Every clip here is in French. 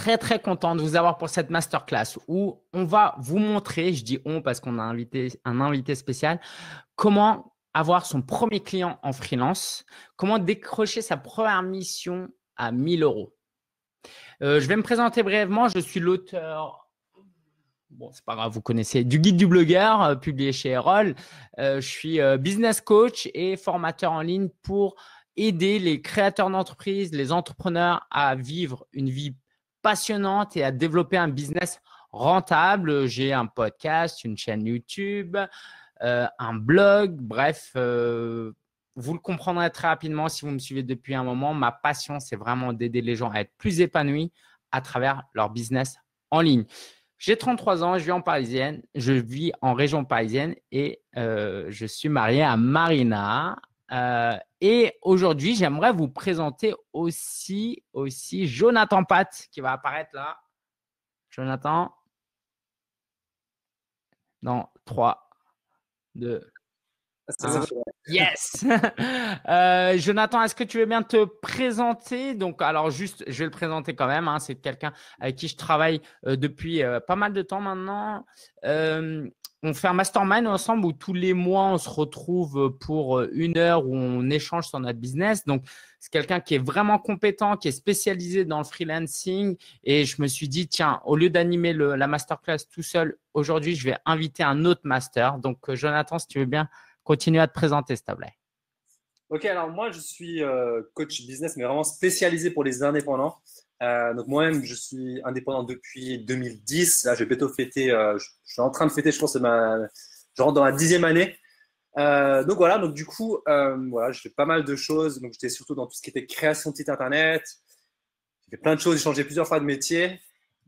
Très, très content de vous avoir pour cette masterclass où on va vous montrer, je dis on parce qu'on a un invité spécial, comment avoir son premier client en freelance, comment décrocher sa première mission à 1 000 €. Je vais me présenter brièvement. Je suis l'auteur, bon, c'est pas grave, vous connaissez, du guide du blogueur publié chez Erol. Je suis business coach et formateur en ligne pour aider les créateurs d'entreprises, les entrepreneurs à vivre une vie passionnante et à développer un business rentable. J'ai un podcast, une chaîne YouTube, un blog, bref, vous le comprendrez très rapidement si vous me suivez depuis un moment. Ma passion, c'est vraiment d'aider les gens à être plus épanouis à travers leur business en ligne. J'ai 33 ans, je vis en région parisienne et je suis marié à Marina. Et aujourd'hui, j'aimerais vous présenter aussi Jonathan Path qui va apparaître là. Jonathan. Dans 3, 2, 1. Yes. Jonathan, est-ce que tu veux bien te présenter? Donc, alors juste, je vais le présenter quand même. Hein, c'est quelqu'un avec qui je travaille depuis pas mal de temps maintenant. On fait un mastermind ensemble où tous les mois, on se retrouve pour 1 heure où on échange sur notre business. Donc, c'est quelqu'un qui est vraiment compétent, qui est spécialisé dans le freelancing. Et je me suis dit, tiens, au lieu d'animer la masterclass tout seul, aujourd'hui, je vais inviter un autre master. Donc, Jonathan, si tu veux bien continuer à te présenter, s'il te plaît. OK, alors moi, je suis coach business, mais vraiment spécialisé pour les indépendants. Donc moi-même, je suis indépendant depuis 2010. Là, je vais bientôt fêter. Je suis en train de fêter. Je pense que je rentre dans la 10e année. Donc voilà. Donc du coup, voilà, je fais pas mal de choses. Donc j'étais surtout dans tout ce qui était création de site internet. J'ai fait plein de choses. J'ai changé plusieurs fois de métier.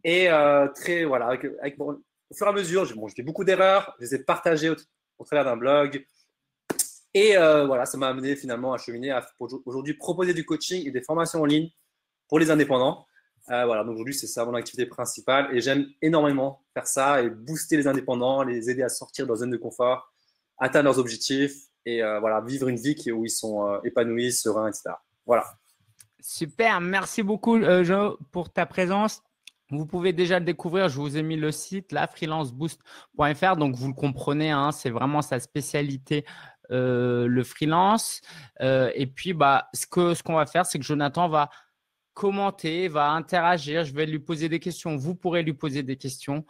Et très voilà. Au fur et à mesure, j'ai fait beaucoup d'erreurs. Je les ai partagées au travers d'un blog. Et voilà, ça m'a amené finalement à cheminer à aujourd'hui proposer du coaching et des formations en ligne pour les indépendants. Voilà, donc aujourd'hui, c'est ça mon activité principale et j'aime énormément faire ça et booster les indépendants, les aider à sortir de leur zone de confort, atteindre leurs objectifs et voilà, vivre une vie où ils sont épanouis, sereins, etc. Voilà. Super, merci beaucoup Jo pour ta présence. Vous pouvez déjà le découvrir, je vous ai mis le site lafreelanceboost.fr, donc vous le comprenez, hein, c'est vraiment sa spécialité, le freelance. Et puis, bah, ce qu'on va faire, c'est que Jonathan va commenter, va interagir, je vais lui poser des questions, vous pourrez lui poser des questions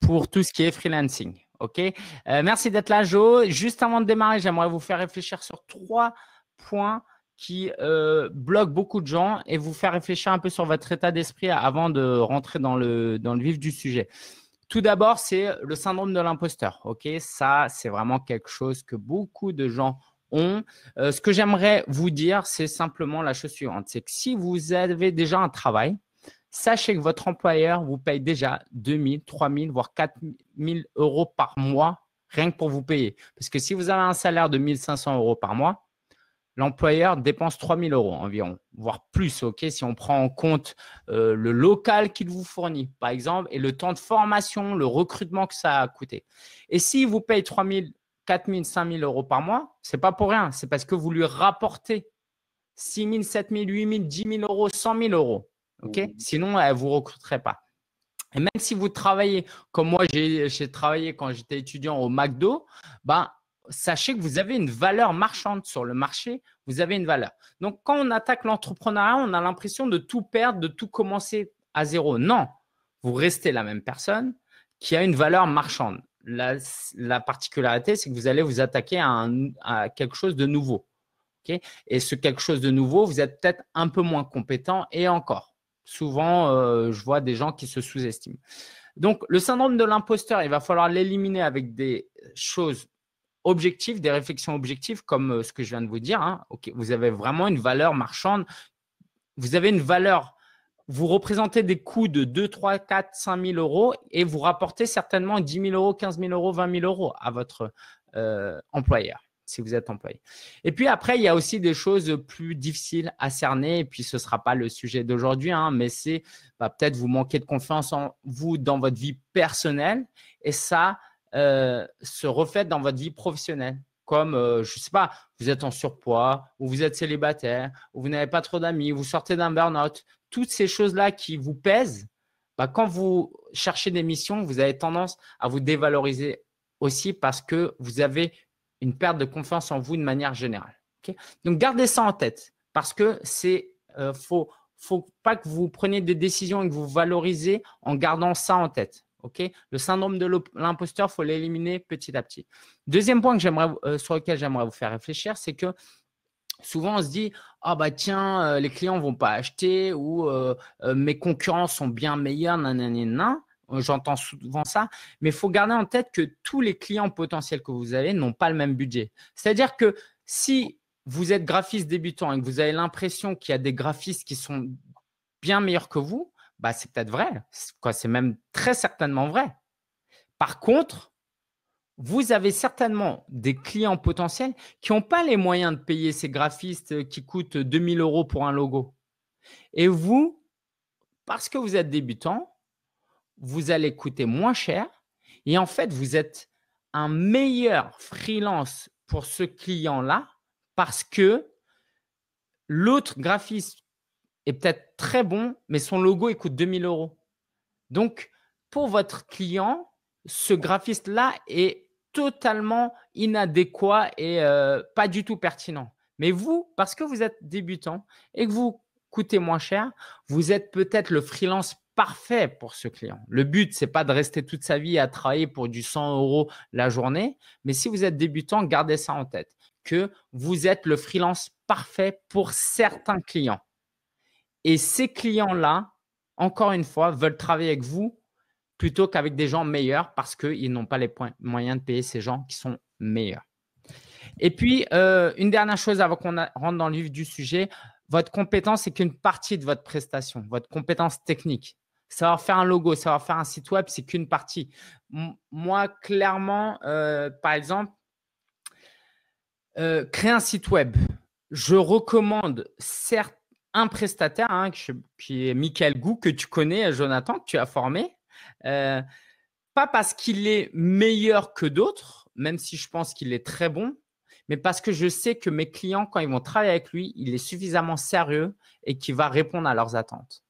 pour tout ce qui est freelancing. OK, merci d'être là, Jo. Juste avant de démarrer, j'aimerais vous faire réfléchir sur 3 points qui bloque beaucoup de gens et vous faire réfléchir un peu sur votre état d'esprit avant de rentrer dans le vif du sujet. Tout d'abord, c'est le syndrome de l'imposteur. OK, ça, c'est vraiment quelque chose que beaucoup de gens ont. Ce que j'aimerais vous dire, c'est simplement la chose suivante. C'est que si vous avez déjà un travail, sachez que votre employeur vous paye déjà 2 000, 3 000, voire 4 000 € par mois, rien que pour vous payer. Parce que si vous avez un salaire de 1 500 € par mois, l'employeur dépense 3 000 € environ, voire plus, OK, si on prend en compte le local qu'il vous fournit, par exemple, et le temps de formation, le recrutement que ça a coûté. Et s'il vous paye 3 000, 4 000, 5 000 € par mois, ce n'est pas pour rien. C'est parce que vous lui rapportez 6 000, 7 000, 8 000, 10 000 €, 100 000 €. OK, sinon, elle ne vous recruterait pas. Et même si vous travaillez, comme moi, j'ai travaillé quand j'étais étudiant au McDo, ben, sachez que vous avez une valeur marchande sur le marché, vous avez une valeur. Donc, quand on attaque l'entrepreneuriat, on a l'impression de tout perdre, de tout commencer à zéro. Non, vous restez la même personne qui a une valeur marchande. La particularité, c'est que vous allez vous attaquer à quelque chose de nouveau. Okay, et ce quelque chose de nouveau, vous êtes peut-être un peu moins compétent et encore. Souvent, je vois des gens qui se sous-estiment. Donc, le syndrome de l'imposteur, il va falloir l'éliminer avec des choses objectifs, des réflexions objectives comme ce que je viens de vous dire. Hein. Okay, vous avez vraiment une valeur marchande. Vous avez une valeur. Vous représentez des coûts de 2, 3, 4, 5 000 € et vous rapportez certainement 10 000 €, 15 000 €, 20 000 € à votre employeur si vous êtes employé. Et puis après, il y a aussi des choses plus difficiles à cerner et puis ce ne sera pas le sujet d'aujourd'hui, hein, mais c'est peut-être vous manquez de confiance en vous dans votre vie personnelle et ça se reflète dans votre vie professionnelle. comme, je ne sais pas, vous êtes en surpoids ou vous êtes célibataire ou vous n'avez pas trop d'amis, vous sortez d'un burn-out, toutes ces choses-là qui vous pèsent, bah, quand vous cherchez des missions, vous avez tendance à vous dévaloriser aussi parce que vous avez une perte de confiance en vous de manière générale. Okay, donc, gardez ça en tête parce que c'est faut pas que vous preniez des décisions et que vous valorisez en gardant ça en tête. Okay, le syndrome de l'imposteur, il faut l'éliminer petit à petit. Deuxième point que sur lequel j'aimerais vous faire réfléchir, c'est que souvent, on se dit « Ah bah tiens, les clients ne vont pas acheter » ou « Mes concurrents sont bien meilleurs, nanana ». J'entends souvent ça, mais il faut garder en tête que tous les clients potentiels que vous avez n'ont pas le même budget. C'est-à-dire que si vous êtes graphiste débutant et que vous avez l'impression qu'il y a des graphistes qui sont bien meilleurs que vous, bah, c'est peut-être vrai. C'est même très certainement vrai. Par contre, vous avez certainement des clients potentiels qui n'ont pas les moyens de payer ces graphistes qui coûtent 2 000 € pour un logo. Et vous, parce que vous êtes débutant, vous allez coûter moins cher et en fait, vous êtes un meilleur freelance pour ce client-là parce que l'autre graphiste est peut-être très bon, mais son logo, il coûte 2 000 €. Donc, pour votre client, ce graphiste-là est totalement inadéquat et pas du tout pertinent. Mais vous, parce que vous êtes débutant et que vous coûtez moins cher, vous êtes peut-être le freelance parfait pour ce client. Le but, ce n'est pas de rester toute sa vie à travailler pour du 100 € la journée. Mais si vous êtes débutant, gardez ça en tête, que vous êtes le freelance parfait pour certains clients. Et ces clients-là, encore une fois, veulent travailler avec vous plutôt qu'avec des gens meilleurs parce qu'ils n'ont pas les moyens de payer ces gens qui sont meilleurs. Et puis, une dernière chose avant qu'on rentre dans le vif du sujet, votre compétence n'est qu'une partie de votre prestation, votre compétence technique. Savoir faire un logo, savoir faire un site web, c'est qu'une partie. Moi, clairement, par exemple, créer un site web, je recommande certes un prestataire hein, qui est Michael Gou, que tu connais, Jonathan, que tu as formé. Pas parce qu'il est meilleur que d'autres, même si je pense qu'il est très bon, mais parce que je sais que mes clients, quand ils vont travailler avec lui, il est suffisamment sérieux et qu'il va répondre à leurs attentes.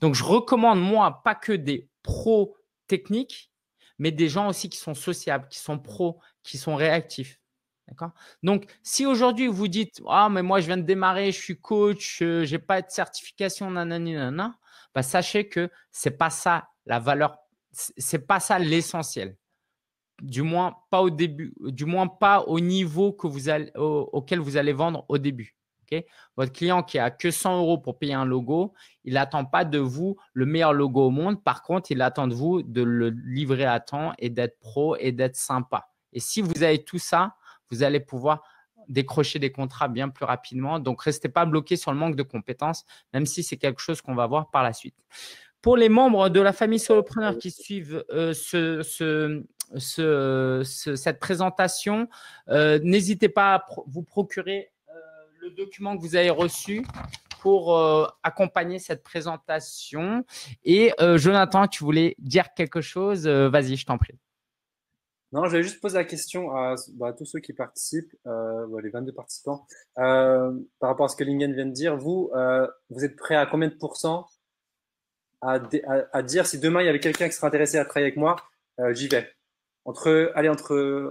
Donc, je recommande, moi, pas que des pros techniques, mais des gens aussi qui sont sociables, qui sont pros, qui sont réactifs. Donc, si aujourd'hui, vous dites « Ah, mais moi, je viens de démarrer, je suis coach, je n'ai pas de certification, nanani, nanana », bah, sachez que ce n'est pas ça la valeur, ce n'est pas ça l'essentiel. Du moins, pas au début, du moins pas au niveau que vous allez, auquel vous allez vendre au début. Okay, votre client qui a que 100 € pour payer un logo, il n'attend pas de vous le meilleur logo au monde. Par contre, il attend de vous de le livrer à temps et d'être pro et d'être sympa. Et si vous avez tout ça, vous allez pouvoir décrocher des contrats bien plus rapidement. Donc, restez pas bloqués sur le manque de compétences, même si c'est quelque chose qu'on va voir par la suite. Pour les membres de la famille Solopreneur qui suivent cette présentation, n'hésitez pas à vous procurer le document que vous avez reçu pour accompagner cette présentation. Et Jonathan, tu voulais dire quelque chose? Vas-y, je t'en prie. Non, j'allais juste poser la question à tous ceux qui participent, les 22 participants, par rapport à ce que Ling-en vient de dire. Vous, vous êtes prêt à combien de pourcents à dire si demain, il y avait quelqu'un qui serait intéressé à travailler avec moi, j'y vais. Entre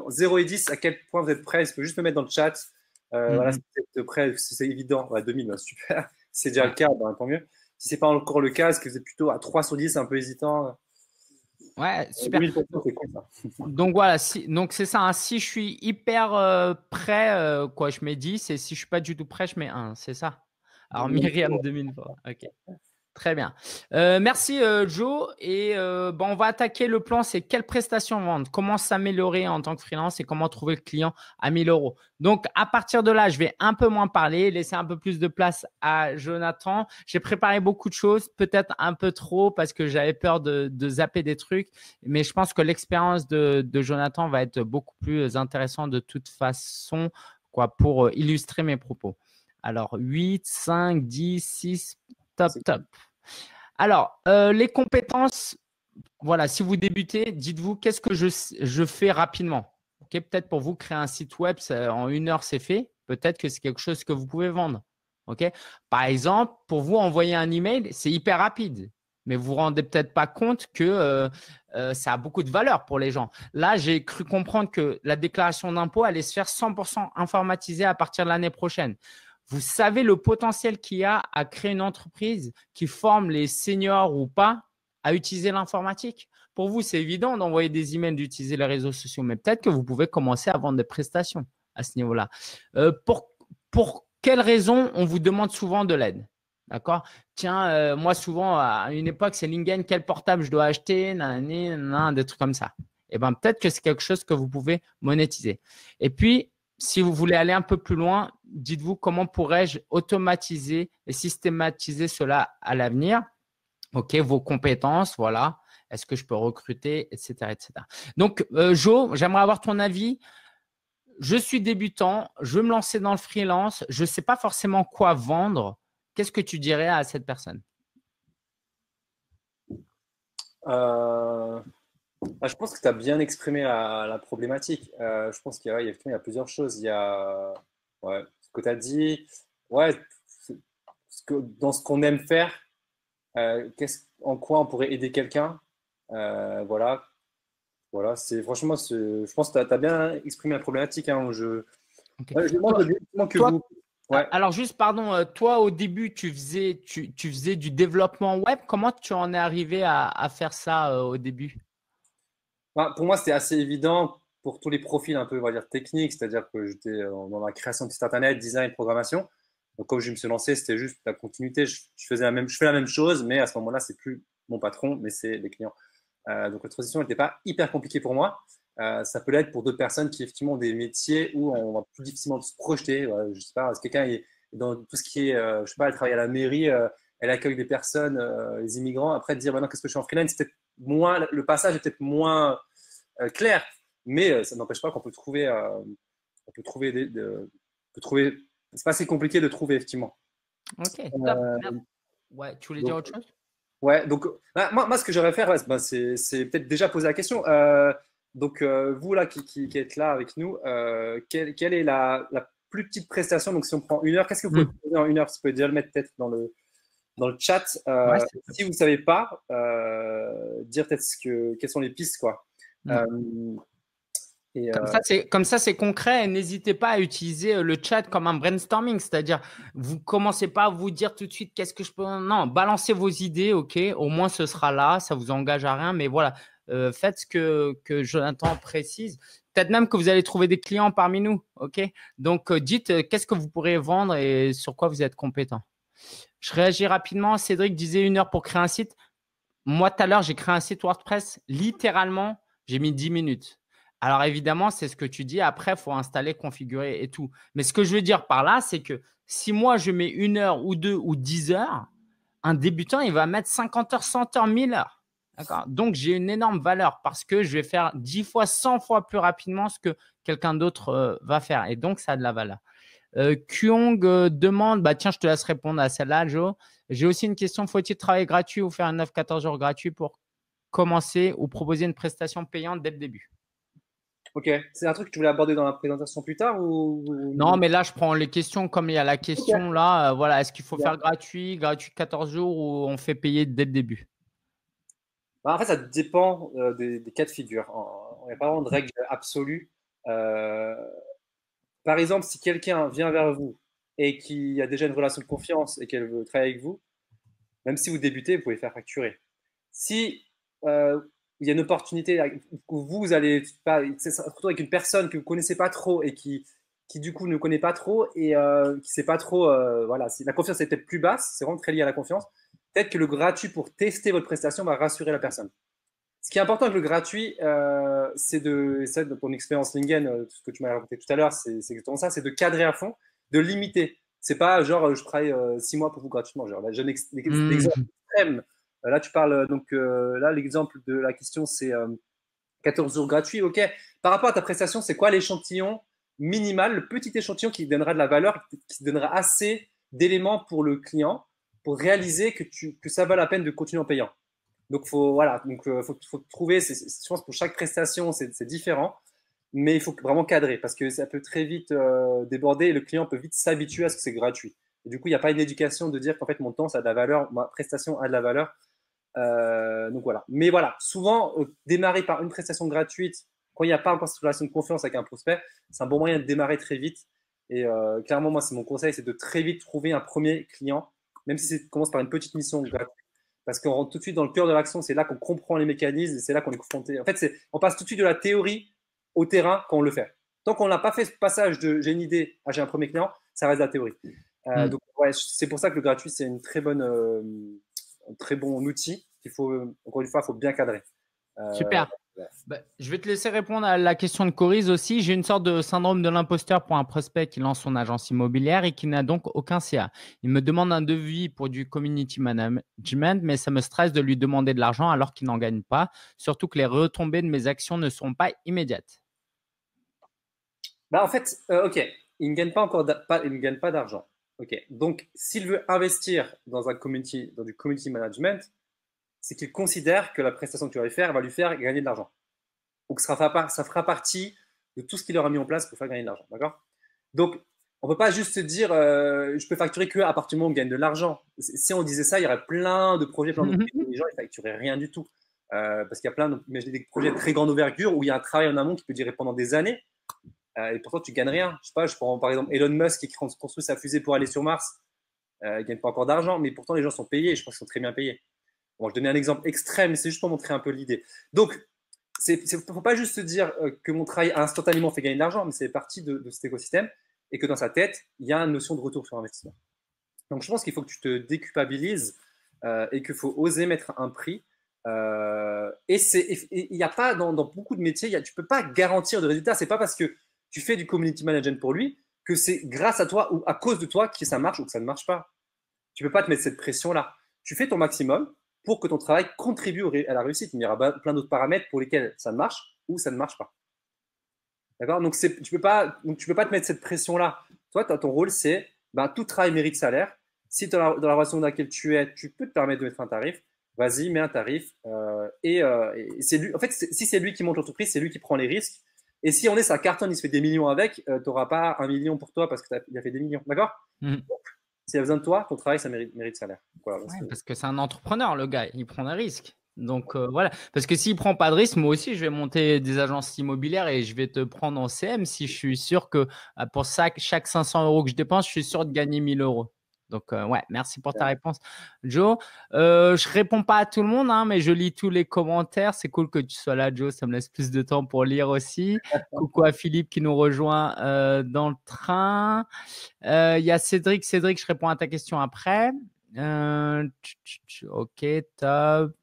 0 et 10, à quel point vous êtes prêt? Vous pouvez juste me mettre dans le chat. Voilà, si vous êtes prêt, si c'est évident. Voilà, 2000, bah, super. Si c'est déjà le cas, bah, tant mieux. Si ce n'est pas encore le cas, est-ce que vous êtes plutôt à 3 sur 10, un peu hésitant? Ouais, super. Donc voilà, donc c'est ça. Hein, si je suis hyper prêt, je mets 10. Et si je ne suis pas du tout prêt, je mets 1. C'est ça. Alors, Myriam, 2000 fois. OK. Très bien. Merci, Joe. Et on va attaquer le plan. C'est quelle prestation vendre? Comment s'améliorer en tant que freelance et comment trouver le client à 1 000 €? Donc, à partir de là, je vais un peu moins parler, laisser un peu plus de place à Jonathan. J'ai préparé beaucoup de choses, peut-être un peu trop parce que j'avais peur de zapper des trucs. Mais je pense que l'expérience de Jonathan va être beaucoup plus intéressante de toute façon pour illustrer mes propos. Alors, 8, 5, 10, 6… Top, top. Alors, les compétences, voilà, si vous débutez, dites-vous qu'est-ce que je fais rapidement. Okay, peut-être pour vous, créer un site web, ça, en 1 heure, c'est fait. Peut-être que c'est quelque chose que vous pouvez vendre. Okay, par exemple, pour vous, envoyer un email, c'est hyper rapide. Mais vous ne vous rendez peut-être pas compte que ça a beaucoup de valeur pour les gens. Là, j'ai cru comprendre que la déclaration d'impôt allait se faire 100% informatisée à partir de l'année prochaine. Vous savez le potentiel qu'il y a à créer une entreprise qui forme les seniors ou pas à utiliser l'informatique. Pour vous, c'est évident d'envoyer des emails, d'utiliser les réseaux sociaux, mais peut-être que vous pouvez commencer à vendre des prestations à ce niveau-là. Pour quelles raisons on vous demande souvent de l'aide? D'accord. Tiens, moi, souvent, à une époque, c'est Ling-en, quel portable je dois acheter, nanani, nanana, des trucs comme ça. Eh bien, peut-être que c'est quelque chose que vous pouvez monétiser. Et puis, si vous voulez aller un peu plus loin, dites-vous comment pourrais-je automatiser et systématiser cela à l'avenir. OK, vos compétences, voilà. Est-ce que je peux recruter, etc. etc. Donc, Jo, j'aimerais avoir ton avis. Je suis débutant, je veux me lancer dans le freelance, je ne sais pas forcément quoi vendre. Qu'est-ce que tu dirais à cette personne? Je pense que tu as bien exprimé la problématique. Je pense qu'il y a plusieurs choses. Il y a ce que tu as dit, dans ce qu'on aime faire, en quoi on pourrait aider quelqu'un. Voilà, franchement, je pense que tu as bien exprimé la problématique. Hein, okay. Je demande que vous… Ouais. Alors juste, pardon, toi au début, tu faisais du développement web. Comment tu en es arrivé à faire ça au début? Pour moi, c'était assez évident pour tous les profils un peu, on va dire, techniques, c'est-à-dire que j'étais dans la création de site internet, design, programmation. Donc, comme je me suis lancé, c'était juste la continuité. Je fais la même chose, mais à ce moment-là, c'est plus mon patron, mais c'est les clients. Donc, la transition n'était pas hyper compliquée pour moi. Ça peut l'être pour d'autres personnes qui effectivement ont des métiers où on va plus difficilement se projeter. Je ne sais pas, si quelqu'un est dans tout ce qui est, je sais pas, elle travaille à la mairie, elle accueille des personnes, les immigrants. Après, dire maintenant qu'est-ce que je suis en freelance, c'est peut-être moins, le passage est peut-être moins clair, mais ça n'empêche pas qu'on peut trouver, c'est pas assez compliqué de trouver effectivement. Ok. Tu voulais dire autre chose? Ouais. Donc, moi, ce que j'aurais à faire, c'est peut-être déjà poser la question. Donc, vous là qui êtes là avec nous, quelle est la plus petite prestation? Donc, si on prend 1 heure, qu'est-ce que vous pouvez proposer en 1 heure? Vous pouvez déjà le mettre peut-être dans le chat. Si vous ne savez pas, dire peut-être quelles sont les pistes, quoi. Comme ça, c'est concret. N'hésitez pas à utiliser le chat comme un brainstorming, c'est-à-dire vous ne commencez pas à vous dire tout de suite qu'est-ce que je peux… Non, balancez vos idées, OK, au moins ce sera là, ça ne vous engage à rien, mais voilà. Faites ce que Jonathan précise. Peut-être même que vous allez trouver des clients parmi nous. OK, donc, dites qu'est-ce que vous pourrez vendre et sur quoi vous êtes compétent. Je réagis rapidement. Cédric disait 1 heure pour créer un site. Moi, tout à l'heure, j'ai créé un site WordPress. Littéralement, j'ai mis 10 minutes. Alors, évidemment, c'est ce que tu dis. Après, il faut installer, configurer et tout. Mais ce que je veux dire par là, c'est que si moi, je mets 1 heure ou 2 ou 10 heures, un débutant, il va mettre 50 heures, 100 heures, 1000 heures. Donc, j'ai une énorme valeur parce que je vais faire 10 fois, 100 fois plus rapidement ce que quelqu'un d'autre va faire. Et donc, ça a de la valeur. Kyong demande, tiens, je te laisse répondre à celle-là, Jo. J'ai aussi une question, faut-il travailler gratuit ou faire un 9-14 jours gratuit pour commencer ou proposer une prestation payante dès le début? Ok, c'est un truc que tu voulais aborder dans la présentation plus tard ou… Non, mais là, je prends les questions comme il y a la question okay. Là. Voilà, est-ce qu'il faut faire gratuit 14 jours ou on fait payer dès le début? En fait, ça dépend des cas de figure. Il n'y a pas vraiment de règle absolue. Par exemple, si quelqu'un vient vers vous et qui a déjà une relation de confiance et qu'elle veut travailler avec vous, même si vous débutez, vous pouvez faire facturer. Si il y a une opportunité où vous allez surtout avec une personne que vous ne connaissez pas trop et qui du coup ne connaît pas trop et qui ne sait pas trop, si la confiance est peut-être plus basse, c'est vraiment très lié à la confiance. Peut-être que le gratuit pour tester votre prestation va rassurer la personne. Ce qui est important avec le gratuit, c'est de ton expérience Ling-en, tout ce que tu m'as raconté tout à l'heure, c'est exactement ça, c'est de cadrer à fond, de limiter. C'est pas genre je travaille 6 mois pour vous gratuitement. Genre, là, j'ai l'exemple extrême. Là, tu parles, donc là, l'exemple de la question, c'est 14 jours gratuits. OK. Par rapport à ta prestation, c'est quoi l'échantillon minimal, le petit échantillon qui donnera de la valeur, qui donnera assez d'éléments pour le client pour réaliser que ça vaut la peine de continuer en payant. Donc, faut trouver, je pense, pour chaque prestation, c'est différent. mais il faut vraiment cadrer parce que ça peut très vite déborder et le client peut vite s'habituer à ce que c'est gratuit. Et du coup, il n'y a pas une éducation de dire qu'en fait, mon temps, ça a de la valeur, ma prestation a de la valeur. Donc voilà. Mais voilà, souvent, démarrer par une prestation gratuite, quand il n'y a pas encore cette relation de confiance avec un prospect, c'est un bon moyen de démarrer très vite. Et clairement, moi, c'est mon conseil, c'est de très vite trouver un premier client, même si ça commence par une petite mission gratuite. Parce qu'on rentre tout de suite dans le cœur de l'action, c'est là qu'on comprend les mécanismes et c'est là qu'on est confronté. En fait, on passe tout de suite de la théorie au terrain quand on le fait. Tant qu'on n'a pas fait ce passage de j'ai une idée à j'ai un premier client, ça reste la théorie. Donc, ouais, c'est pour ça que le gratuit, c'est une très bonne, un très bon outil qu'il faut, encore une fois, il faut bien cadrer. Super. Bah, je vais te laisser répondre à la question de Corise aussi. J'ai une sorte de syndrome de l'imposteur pour un prospect qui lance son agence immobilière et qui n'a donc aucun CA. Il me demande un devis pour du community management, mais ça me stresse de lui demander de l'argent alors qu'il n'en gagne pas, surtout que les retombées de mes actions ne sont pas immédiates. Bah, en fait, ok, il ne gagne pas encore d'argent. Okay. Donc, s'il veut investir dans, dans du community management, c'est qu'il considère que la prestation que tu vas lui faire va lui faire gagner de l'argent. Donc, ça fera partie de tout ce qu'il aura mis en place pour faire gagner de l'argent. D'accord ? Donc, on ne peut pas juste se dire je peux facturer qu'à partir du moment où on gagne de l'argent. Si on disait ça, il y aurait plein de projets, plein d'entreprises où les gens ne factureraient rien du tout. Parce qu'il y a plein des projets de très grande envergure où il y a un travail en amont qui peut durer pendant des années. Et pourtant, tu ne gagnes rien. Je sais pas, je prends par exemple Elon Musk qui construit sa fusée pour aller sur Mars. Il ne gagne pas encore d'argent, mais pourtant les gens sont payés. Je pense qu'ils sont très bien payés. Bon, je donnais un exemple extrême, mais c'est juste pour montrer un peu l'idée. Donc, il ne faut pas juste se dire que mon travail instantanément fait gagner de l'argent, mais c'est partie de cet écosystème et que dans sa tête, il y a une notion de retour sur investissement. Donc, je pense qu'il faut que tu te déculpabilises et qu'il faut oser mettre un prix. Et il n'y a pas dans beaucoup de métiers, tu ne peux pas garantir de résultats. Ce n'est pas parce que tu fais du community management pour lui, que c'est grâce à toi ou à cause de toi que ça marche ou que ça ne marche pas. Tu ne peux pas te mettre cette pression-là. Tu fais ton maximum pour que ton travail contribue à la réussite. Il y aura plein d'autres paramètres pour lesquels ça marche ou ça ne marche pas. D'accord ? Donc, tu ne peux pas te mettre cette pression-là. Toi, ton rôle, c'est tout travail mérite salaire. Si dans la relation dans laquelle tu es, tu peux te permettre de mettre un tarif, vas-y, mets un tarif. Et c'est lui. En fait, si c'est lui qui monte l'entreprise, c'est lui qui prend les risques. Et si on est sa cartonne, il se fait des millions avec, tu n'auras pas 1 million pour toi parce qu'il a fait des millions. D'accord ? S'il y a besoin de toi, ton travail, ça mérite salaire. Voilà, ouais, parce que c'est un entrepreneur, le gars. Il prend des risques. Donc, voilà. Parce que s'il ne prend pas de risque, moi aussi, je vais monter des agences immobilières et je vais te prendre en CM si je suis sûr que pour ça, chaque 500 € que je dépense, je suis sûr de gagner 1 000 €. Donc, ouais, merci pour ta réponse, Joe. Je ne réponds pas à tout le monde, hein, mais je lis tous les commentaires. C'est cool que tu sois là, Joe. Ça me laisse plus de temps pour lire aussi. Coucou à Philippe qui nous rejoint dans le train. Il y a Cédric. Cédric, je réponds à ta question après. OK, top,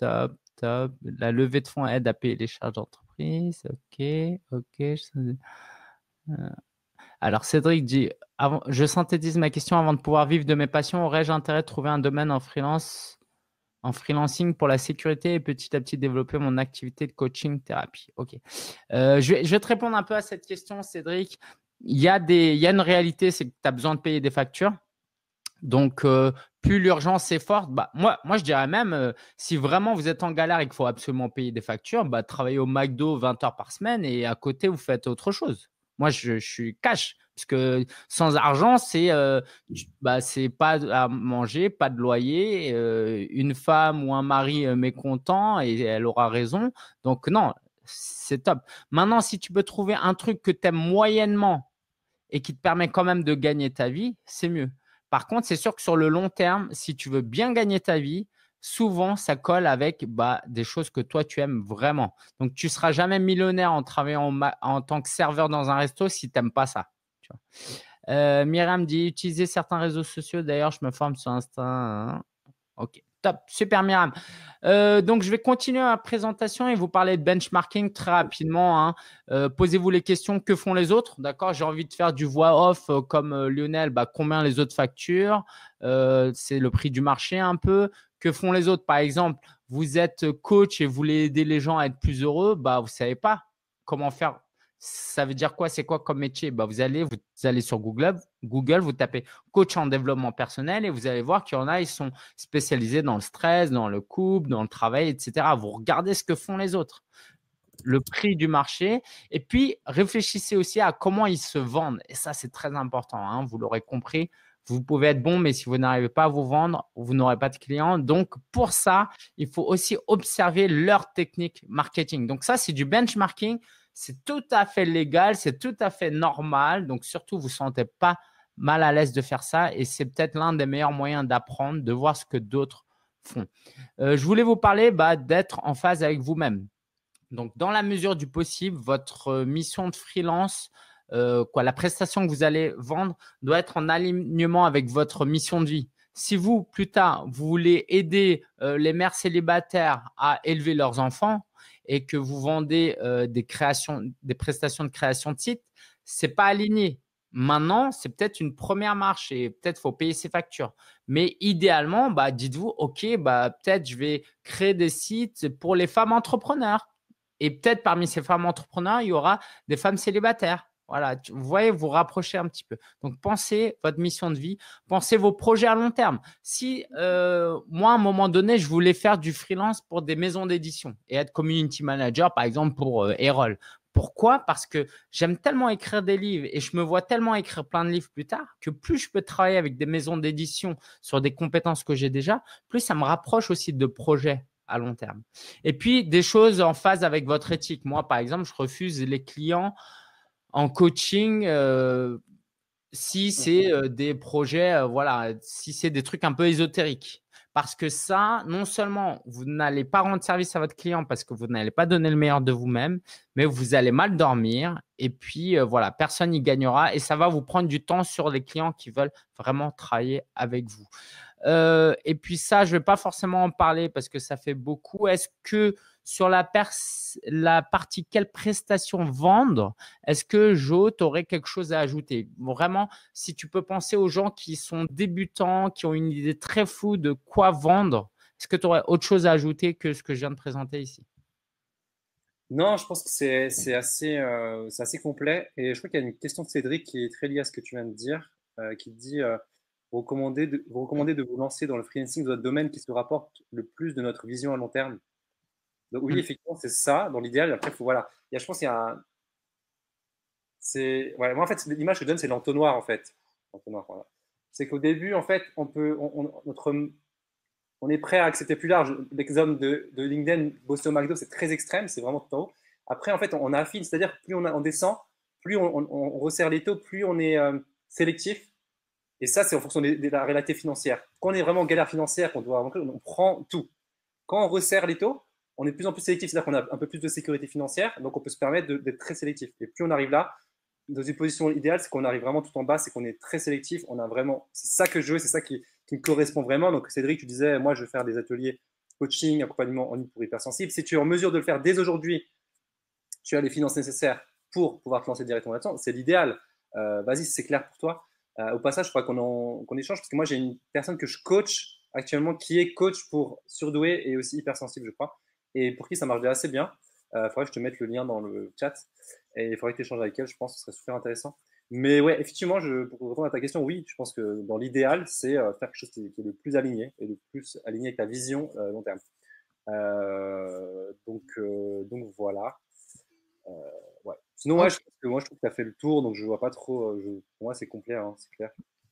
top, top. La levée de fonds aide à payer les charges d'entreprise. OK. Alors, Cédric dit… je synthétise ma question. Avant de pouvoir vivre de mes passions, aurais-je intérêt de trouver un domaine en freelancing pour la sécurité et petit à petit développer mon activité de coaching-thérapie? OK. Je vais te répondre un peu à cette question, Cédric. Il y a une réalité, c'est que tu as besoin de payer des factures. Donc, plus l'urgence est forte, moi, je dirais même, si vraiment vous êtes en galère et qu'il faut absolument payer des factures, travaillez au McDo 20 heures par semaine et à côté, vous faites autre chose. Moi, je suis cash. Parce que sans argent, c'est pas à manger, pas de loyer, une femme ou un mari mécontent et elle aura raison. Donc non, c'est top. Maintenant, si tu peux trouver un truc que tu aimes moyennement et qui te permet quand même de gagner ta vie, c'est mieux. Par contre, c'est sûr que sur le long terme, si tu veux bien gagner ta vie, souvent, ça colle avec des choses que toi, tu aimes vraiment. Donc, tu ne seras jamais millionnaire en travaillant en tant que serveur dans un resto si tu n'aimes pas ça. Myriam dit utiliser certains réseaux sociaux. D'ailleurs, je me forme sur Insta. OK, top, super Myriam. Donc, je vais continuer ma présentation et vous parler de benchmarking très rapidement. Hein. Posez-vous les questions que font les autres. D'accord, j'ai envie de faire du voix off comme Lionel. Combien les autres facturent, c'est le prix du marché un peu. Que font les autres? Par exemple, vous êtes coach et vous voulez aider les gens à être plus heureux. Vous ne savez pas comment faire. Ça veut dire quoi? C'est quoi comme métier? Vous allez sur Google, vous tapez coach en développement personnel et vous allez voir qu'il y en a, ils sont spécialisés dans le stress, dans le couple, dans le travail, etc. Vous regardez ce que font les autres. le prix du marché et puis réfléchissez aussi à comment ils se vendent. Et ça, c'est très important, hein, vous l'aurez compris. Vous pouvez être bon, mais si vous n'arrivez pas à vous vendre, vous n'aurez pas de clients. Donc, pour ça, il faut aussi observer leur technique marketing. Donc, ça, c'est du benchmarking. C'est tout à fait légal, c'est tout à fait normal. Donc, surtout, vous ne vous sentez pas mal à l'aise de faire ça. Et c'est peut-être l'un des meilleurs moyens d'apprendre, de voir ce que d'autres font. Je voulais vous parler d'être en phase avec vous-même. Donc, dans la mesure du possible, votre mission de freelance… la prestation que vous allez vendre doit être en alignement avec votre mission de vie. Si vous, plus tard, vous voulez aider les mères célibataires à élever leurs enfants et que vous vendez des prestations de création de sites, ce n'est pas aligné. Maintenant, c'est peut-être une première marche et peut-être faut payer ses factures. Mais idéalement, dites-vous, OK, peut-être je vais créer des sites pour les femmes entrepreneurs. Et peut-être parmi ces femmes entrepreneurs, il y aura des femmes célibataires. Voilà, vous voyez, vous rapprochez un petit peu. Donc, pensez votre mission de vie, pensez vos projets à long terme. Si moi, à un moment donné, je voulais faire du freelance pour des maisons d'édition et être community manager, par exemple, pour Erol. Pourquoi? Parce que j'aime tellement écrire des livres et je me vois tellement écrire plein de livres plus tard que plus je peux travailler avec des maisons d'édition sur des compétences que j'ai déjà, plus ça me rapproche aussi de projets à long terme. Et puis, des choses en phase avec votre éthique. Moi, par exemple, je refuse les clients… en coaching, si c'est des projets, si c'est des trucs un peu ésotériques. Parce que ça, non seulement vous n'allez pas rendre service à votre client parce que vous n'allez pas donner le meilleur de vous-même, mais vous allez mal dormir et puis personne n'y gagnera et ça va vous prendre du temps sur les clients qui veulent vraiment travailler avec vous. Et puis ça, je ne vais pas forcément en parler parce que ça fait beaucoup. Est-ce que sur la partie « Quelle prestation vendre ?» est-ce que t'aurais quelque chose à ajouter? Vraiment, si tu peux penser aux gens qui sont débutants, qui ont une idée très floue de quoi vendre, est-ce que tu aurais autre chose à ajouter que ce que je viens de présenter ici? Non, je pense que c'est assez complet. Et je crois qu'il y a une question de Cédric qui est très liée à ce que tu viens de dire, qui dit… Vous recommandez de vous lancer dans le freelancing dans votre domaine qui se rapporte le plus de notre vision à long terme. Donc, oui, effectivement, c'est ça, dans l'idéal. Après, je pense qu'il y a un… moi, en fait, l'image que je donne, c'est l'entonnoir, en fait. C'est qu'au début, en fait, on est prêt à accepter plus large. L'exemple de LinkedIn, bosser au McDo, c'est très extrême, c'est vraiment tout en haut. Après, en fait, on affine, c'est-à-dire plus on descend, plus on resserre les taux, plus on est sélectif. Et ça, c'est en fonction de la réalité financière. Quand on est vraiment en galère financière, on prend tout. Quand on resserre les taux, on est de plus en plus sélectif. C'est-à-dire qu'on a un peu plus de sécurité financière, donc on peut se permettre d'être très sélectif. Et plus on arrive là, dans une position idéale, c'est qu'on arrive vraiment tout en bas, c'est qu'on est très sélectif. C'est ça que je veux, c'est ça qui me correspond vraiment. Donc Cédric, tu disais, moi, je veux faire des ateliers coaching, accompagnement en ligne pour hypersensible. Si tu es en mesure de le faire dès aujourd'hui, tu as les finances nécessaires pour pouvoir te lancer directement là-dedans, c'est l'idéal. Vas-y, c'est clair pour toi. Au passage, je crois qu'on échange parce que moi, j'ai une personne que je coach actuellement qui est coach pour surdoué et aussi hypersensible, je crois, et pour qui ça marche assez bien. Faudrait que je te mette le lien dans le chat et il faudrait que tu échanges avec elle, je pense que ce serait super intéressant. Mais ouais, effectivement, pour répondre à ta question, oui, je pense que dans l'idéal, c'est faire quelque chose qui est le plus aligné et le plus aligné avec ta vision long terme. Donc voilà. Ouais. Sinon, ouais, je trouve que tu as fait le tour, donc je ne vois pas trop. Pour moi, c'est complet, hein, c'est clair.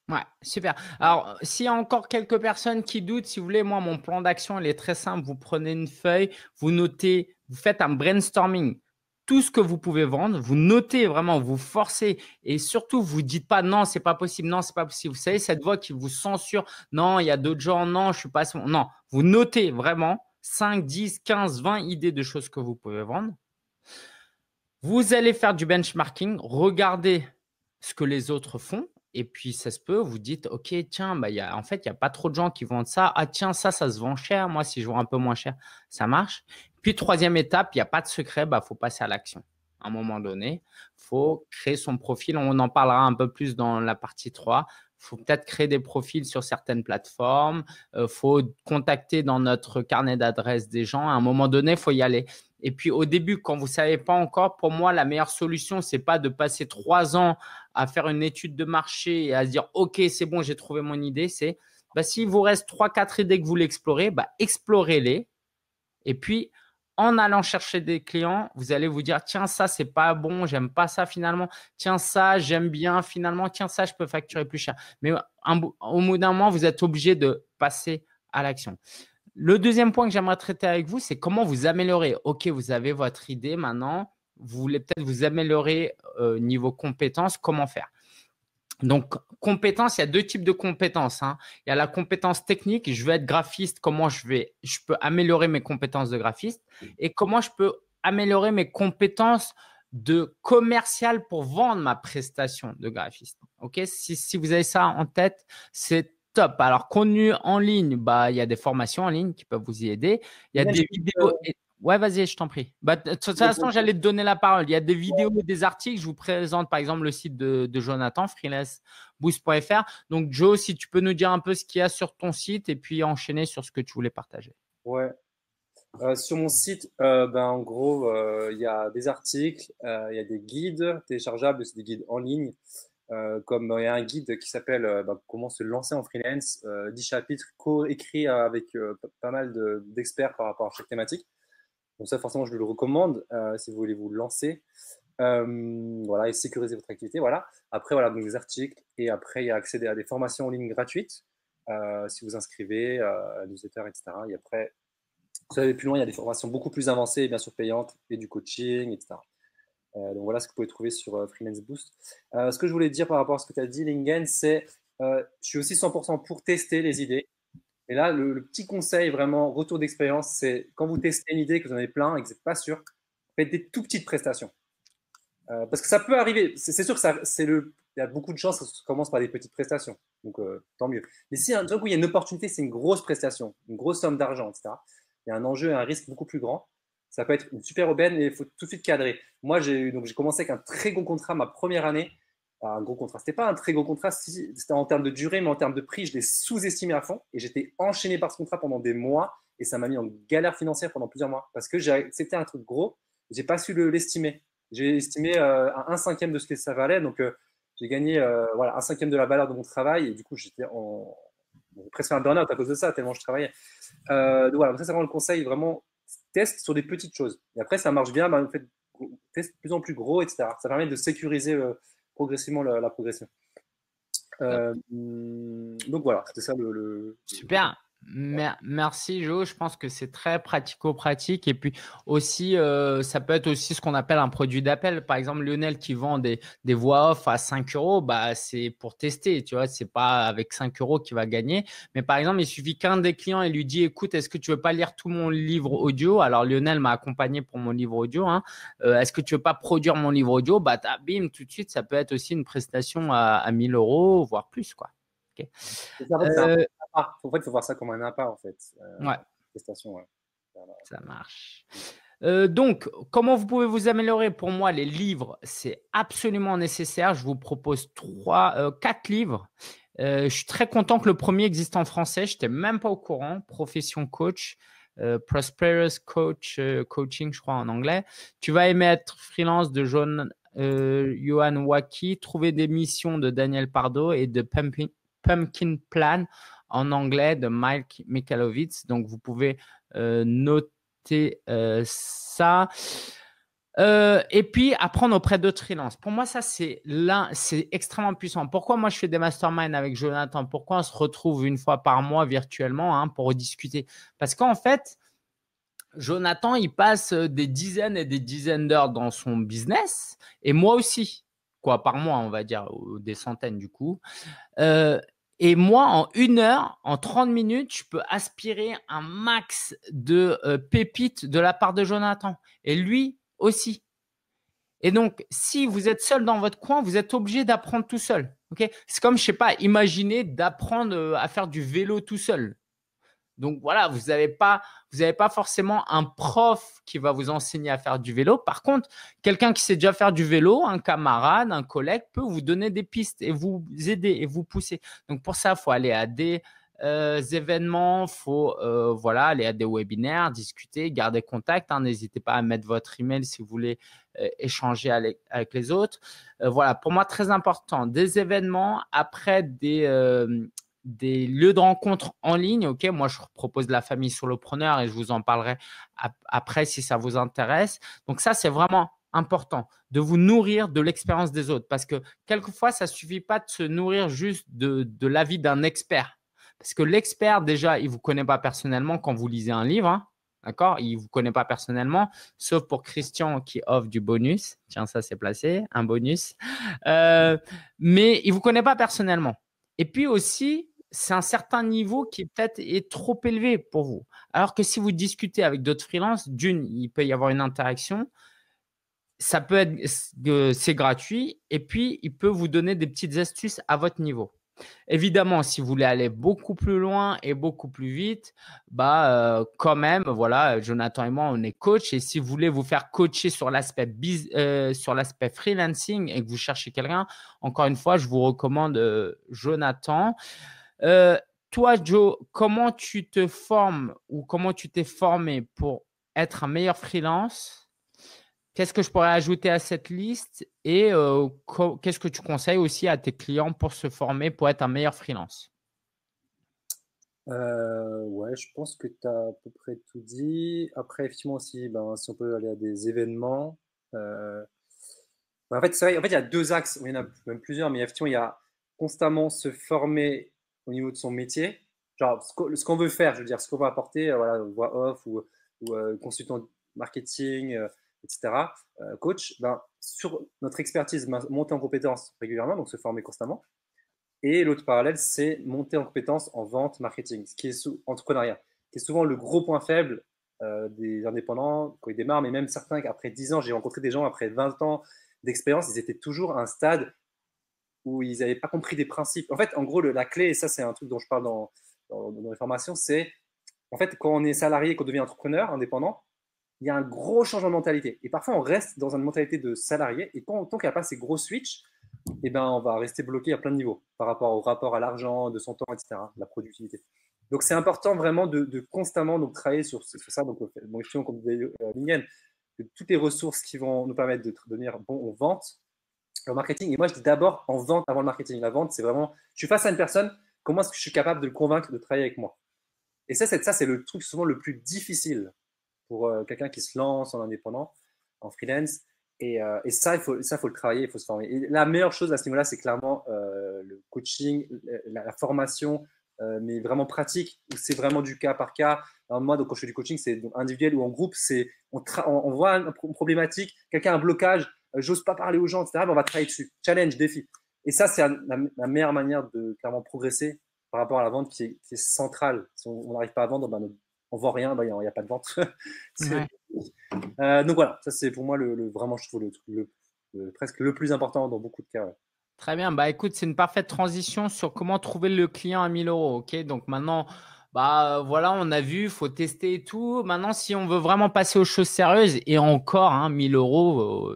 Ouais, super. Alors, s'il y a encore quelques personnes qui doutent, si vous voulez, moi, mon plan d'action, il est très simple. Vous prenez une feuille, vous notez, vous faites un brainstorming. Tout ce que vous pouvez vendre, vous notez vraiment, vous forcez et surtout, vous ne dites pas non, c'est pas possible, non, c'est pas possible. Vous savez, cette voix qui vous censure, non, il y a d'autres gens, non, je ne suis pas… Non, vous notez vraiment 5, 10, 15, 20 idées de choses que vous pouvez vendre. Vous allez faire du benchmarking, regardez ce que les autres font et puis ça se peut, vous dites « Ok, tiens, en fait, il n'y a pas trop de gens qui vendent ça. Ah tiens, ça se vend cher. Moi, si je vends un peu moins cher, ça marche. » Puis, troisième étape, il n'y a pas de secret, il faut passer à l'action. À un moment donné, il faut créer son profil. On en parlera un peu plus dans la partie 3. Il faut peut-être créer des profils sur certaines plateformes. Il faut contacter dans notre carnet d'adresses des gens. À un moment donné, il faut y aller. Et puis, au début, quand vous ne savez pas encore, pour moi, la meilleure solution, ce n'est pas de passer 3 ans à faire une étude de marché et à se dire « Ok, c'est bon, j'ai trouvé mon idée. » C'est s'il vous reste 3-4 idées que vous voulez explorer, explorez-les. Et puis, en allant chercher des clients, vous allez vous dire « Tiens, ça, c'est pas bon, j'aime pas ça finalement. Tiens, ça, j'aime bien finalement. Tiens, ça, je peux facturer plus cher. » Mais au bout d'un moment, vous êtes obligé de passer à l'action. Le deuxième point que j'aimerais traiter avec vous, c'est comment vous améliorer. Ok, vous avez votre idée maintenant. Vous voulez peut-être vous améliorer niveau compétences. Comment faire ? Donc, compétences, il y a deux types de compétences, hein. Il y a la compétence technique, je vais être graphiste, comment je peux améliorer mes compétences de graphiste et comment je peux améliorer mes compétences de commercial pour vendre ma prestation de graphiste. Ok, si vous avez ça en tête, c'est top. Alors, contenu en ligne, bah, il y a des formations en ligne qui peuvent vous y aider. Il y a des vidéos… Ouais, vas-y, je t'en prie. Bah, de toute façon, j'allais te donner la parole. Il y a des vidéos, des articles. Je vous présente, par exemple, le site de Jonathan, freelanceboost.fr. Donc, Joe, si tu peux nous dire un peu ce qu'il y a sur ton site et puis enchaîner sur ce que tu voulais partager. Ouais. Sur mon site, en gros, il y a des articles, il y a des guides téléchargeables, c'est des guides en ligne. Comme il y a un guide qui s'appelle Comment se lancer en freelance, 10 chapitres co-écrits avec pas mal d'experts par rapport à chaque thématique. Donc ça, forcément, je vous le recommande si vous voulez vous lancer et sécuriser votre activité. Voilà. Après, voilà, donc des articles. Et après, il y a accéder à des formations en ligne gratuites si vous inscrivez à la newsletter, etc. Et après, vous allez plus loin, il y a des formations beaucoup plus avancées, bien sûr payantes, et du coaching, etc. Donc voilà ce que vous pouvez trouver sur Freelance Boost. Ce que je voulais dire par rapport à ce que tu as dit, Ling-en, c'est je suis aussi 100% pour tester les idées. Et là, le petit conseil, vraiment, retour d'expérience, c'est quand vous testez une idée, que vous en avez plein et que vous n'êtes pas sûr, faites des tout petites prestations. Parce que ça peut arriver. C'est sûr qu'il y a beaucoup de chances que ça commence par des petites prestations. Donc, tant mieux. Mais si un truc où il y a une opportunité, c'est une grosse prestation, une grosse somme d'argent, etc., il y a un enjeu et un risque beaucoup plus grand. Ça peut être une super aubaine et il faut tout de suite cadrer. Moi, j'ai commencé avec un très gros contrat ma première année. Un gros contrat. Ce n'était pas un très gros contrat, c'était en termes de durée, mais en termes de prix, je l'ai sous-estimé à fond et j'étais enchaîné par ce contrat pendant des mois et ça m'a mis en galère financière pendant plusieurs mois parce que c'était un truc gros, je n'ai pas su l'estimer. J'ai estimé à 1/5 de ce que ça valait, donc j'ai gagné 1/5 de la valeur de mon travail et du coup, j'étais presque un burn-out à cause de ça, tellement je travaillais. Donc voilà, ça, c'est vraiment le conseil, vraiment test sur des petites choses. Et après, ça marche bien, faites test de plus en plus gros, etc. Ça permet de sécuriser progressivement la progression. Donc voilà, c'était ça le… Super, merci Jo, je pense que c'est très pratico-pratique et puis aussi, ça peut être aussi ce qu'on appelle un produit d'appel. Par exemple, Lionel qui vend des voix off à 5 €, bah, c'est pour tester, tu vois, c'est pas avec 5 € qu'il va gagner. Mais par exemple, il suffit qu'un des clients et lui dit « Écoute, est-ce que tu veux pas lire tout mon livre audio ?» Alors Lionel m'a accompagné pour mon livre audio. Hein. Est-ce que tu veux pas produire mon livre audio ? Bah, bim, tout de suite, ça peut être aussi une prestation à 1000 €, voire plus, quoi. Okay. En fait, il faut voir ça comme un appât, en fait. Prestation, ouais. Voilà. Ça marche. Donc, comment vous pouvez vous améliorer ? Pour moi, les livres, c'est absolument nécessaire. Je vous propose 4 livres. Je suis très content que le premier existe en français. Je n'étais même pas au courant. Profession coach, Prosperous Coach, Coaching, je crois, en anglais. Tu vas aimer être freelance de Johan Waki, Trouver des missions de Daniel Pardo et de Pumpkin Plan en anglais de Mike Michalowicz. Donc, vous pouvez noter ça. Et puis, apprendre auprès d'autres freelances. Pour moi, ça, c'est extrêmement puissant. Pourquoi moi, je fais des masterminds avec Jonathan ? Pourquoi on se retrouve une fois par mois virtuellement pour discuter ? Parce qu'en fait, Jonathan, il passe des dizaines et des dizaines d'heures dans son business et moi aussi. Quoi, par mois, on va dire, ou des centaines du coup. Et moi, en 1 heure, en 30 minutes, je peux aspirer un max de pépites de la part de Jonathan. Et lui aussi. Et donc, si vous êtes seul dans votre coin, vous êtes obligé d'apprendre tout seul. Okay, c'est comme, je ne sais pas, imaginez d'apprendre à faire du vélo tout seul. Donc voilà, vous n'avez pas forcément un prof qui va vous enseigner à faire du vélo. Par contre, quelqu'un qui sait déjà faire du vélo, un camarade, un collègue peut vous donner des pistes et vous aider et vous pousser. Donc pour ça, il faut aller à des événements, il faut aller à des webinaires, discuter, garder contact. N'hésitez pas à mettre votre email si vous voulez échanger avec les autres. Pour moi, très important, des événements, après des lieux de rencontre en ligne. Ok, moi, je propose de la famille solopreneur et je vous en parlerai après si ça vous intéresse. Donc, ça, c'est vraiment important de vous nourrir de l'expérience des autres parce que quelquefois, ça ne suffit pas de se nourrir juste de l'avis d'un expert parce que l'expert, déjà, il ne vous connaît pas personnellement quand vous lisez un livre, hein. D'accord, il ne vous connaît pas personnellement, sauf pour Christian qui offre du bonus. Tiens, ça, c'est placé, un bonus. Mais il ne vous connaît pas personnellement. Et puis aussi, c'est un certain niveau qui peut-être est trop élevé pour vous. Alors que si vous discutez avec d'autres freelances, d'une, il peut y avoir une interaction. Ça peut être, c'est gratuit. Et puis, il peut vous donner des petites astuces à votre niveau. Évidemment, si vous voulez aller beaucoup plus loin et beaucoup plus vite, quand même, voilà, Jonathan et moi, on est coach. Et si vous voulez vous faire coacher sur l'aspect freelancing et que vous cherchez quelqu'un, encore une fois, je vous recommande Jonathan. Toi, Joe, comment tu te formes ou comment tu t'es formé pour être un meilleur freelance ? Qu'est-ce que je pourrais ajouter à cette liste et qu'est-ce que tu conseilles aussi à tes clients pour se former, pour être un meilleur freelance? Ouais, je pense que tu as à peu près tout dit. Après, effectivement aussi, si on peut aller à des événements. En fait, c'est vrai, il y a deux axes, il y en a même plusieurs, mais effectivement, il y a constamment se former au niveau de son métier. Genre, ce qu'on veut faire, je veux dire, ce qu'on va apporter, voilà, voix off ou consultant marketing, etc., coach, sur notre expertise, monter en compétences régulièrement, donc se former constamment. Et l'autre parallèle, c'est monter en compétences en vente, marketing, ce qui est entrepreneuriat, qui est souvent le gros point faible des indépendants quand ils démarrent, mais même certains, après 10 ans, j'ai rencontré des gens après 20 ans d'expérience, ils étaient toujours à un stade où ils n'avaient pas compris des principes. En fait, en gros, la clé, et ça, c'est un truc dont je parle dans les formations, c'est, en fait, quand on est salarié, qu'on devient entrepreneur, indépendant, il y a un gros changement de mentalité. Et parfois, on reste dans une mentalité de salarié. Et tant qu'il n'y a pas ces gros switches, on va rester bloqué à plein de niveaux par rapport au rapport à l'argent, de son temps, etc., de la productivité. Donc, c'est important vraiment de constamment travailler sur ça. Donc, effectivement, comme disait Ling-en, toutes les ressources qui vont nous permettre de devenir bon en vente, en marketing. Et moi, je dis d'abord en vente avant le marketing. La vente, c'est vraiment, je suis face à une personne, comment est-ce que je suis capable de le convaincre de travailler avec moi? Et ça, c'est le truc souvent le plus difficile pour quelqu'un qui se lance en indépendant, en freelance. Et ça, il faut le travailler, il faut se former. Et la meilleure chose à ce niveau-là, c'est clairement le coaching, la formation, mais vraiment pratique, où c'est vraiment du cas par cas. Alors moi, donc, quand je fais du coaching, c'est individuel ou en groupe, on voit une problématique, quelqu'un a un blocage, j'ose pas parler aux gens, etc. Mais on va travailler dessus, challenge, défi. Et ça, c'est la meilleure manière de clairement progresser par rapport à la vente qui est centrale. Si on n'arrive pas à vendre, on ne vend rien, il n'y a pas de vente. Ouais. Donc voilà, ça c'est pour moi vraiment, je trouve presque le plus important dans beaucoup de cas. Ouais. Très bien, écoute, c'est une parfaite transition sur comment trouver le client à 1000 €. Okay, donc maintenant, voilà, on a vu, il faut tester et tout. Maintenant, si on veut vraiment passer aux choses sérieuses, et encore, 1000 €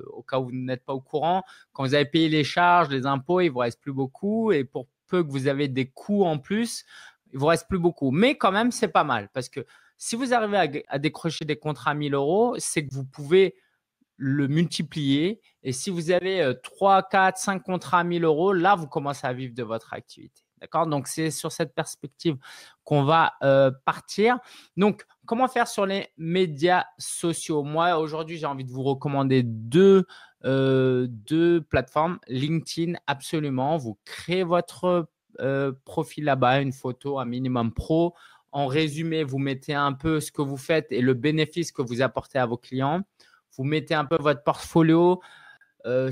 au cas où vous n'êtes pas au courant, quand vous avez payé les charges, les impôts, il ne vous reste plus beaucoup. Et pour peu que vous avez des coûts en plus, il ne vous reste plus beaucoup. Mais quand même, c'est pas mal parce que si vous arrivez à décrocher des contrats à 1000 €, c'est que vous pouvez le multiplier. Et si vous avez 3, 4, 5 contrats à 1000 €, là, vous commencez à vivre de votre activité. D'accord? Donc, c'est sur cette perspective qu'on va partir. Donc, comment faire sur les médias sociaux? Moi, aujourd'hui, j'ai envie de vous recommander deux plateformes. LinkedIn, absolument. Vous créez votre profil là-bas, une photo, un minimum pro. En résumé, vous mettez un peu ce que vous faites et le bénéfice que vous apportez à vos clients. Vous mettez un peu votre portfolio.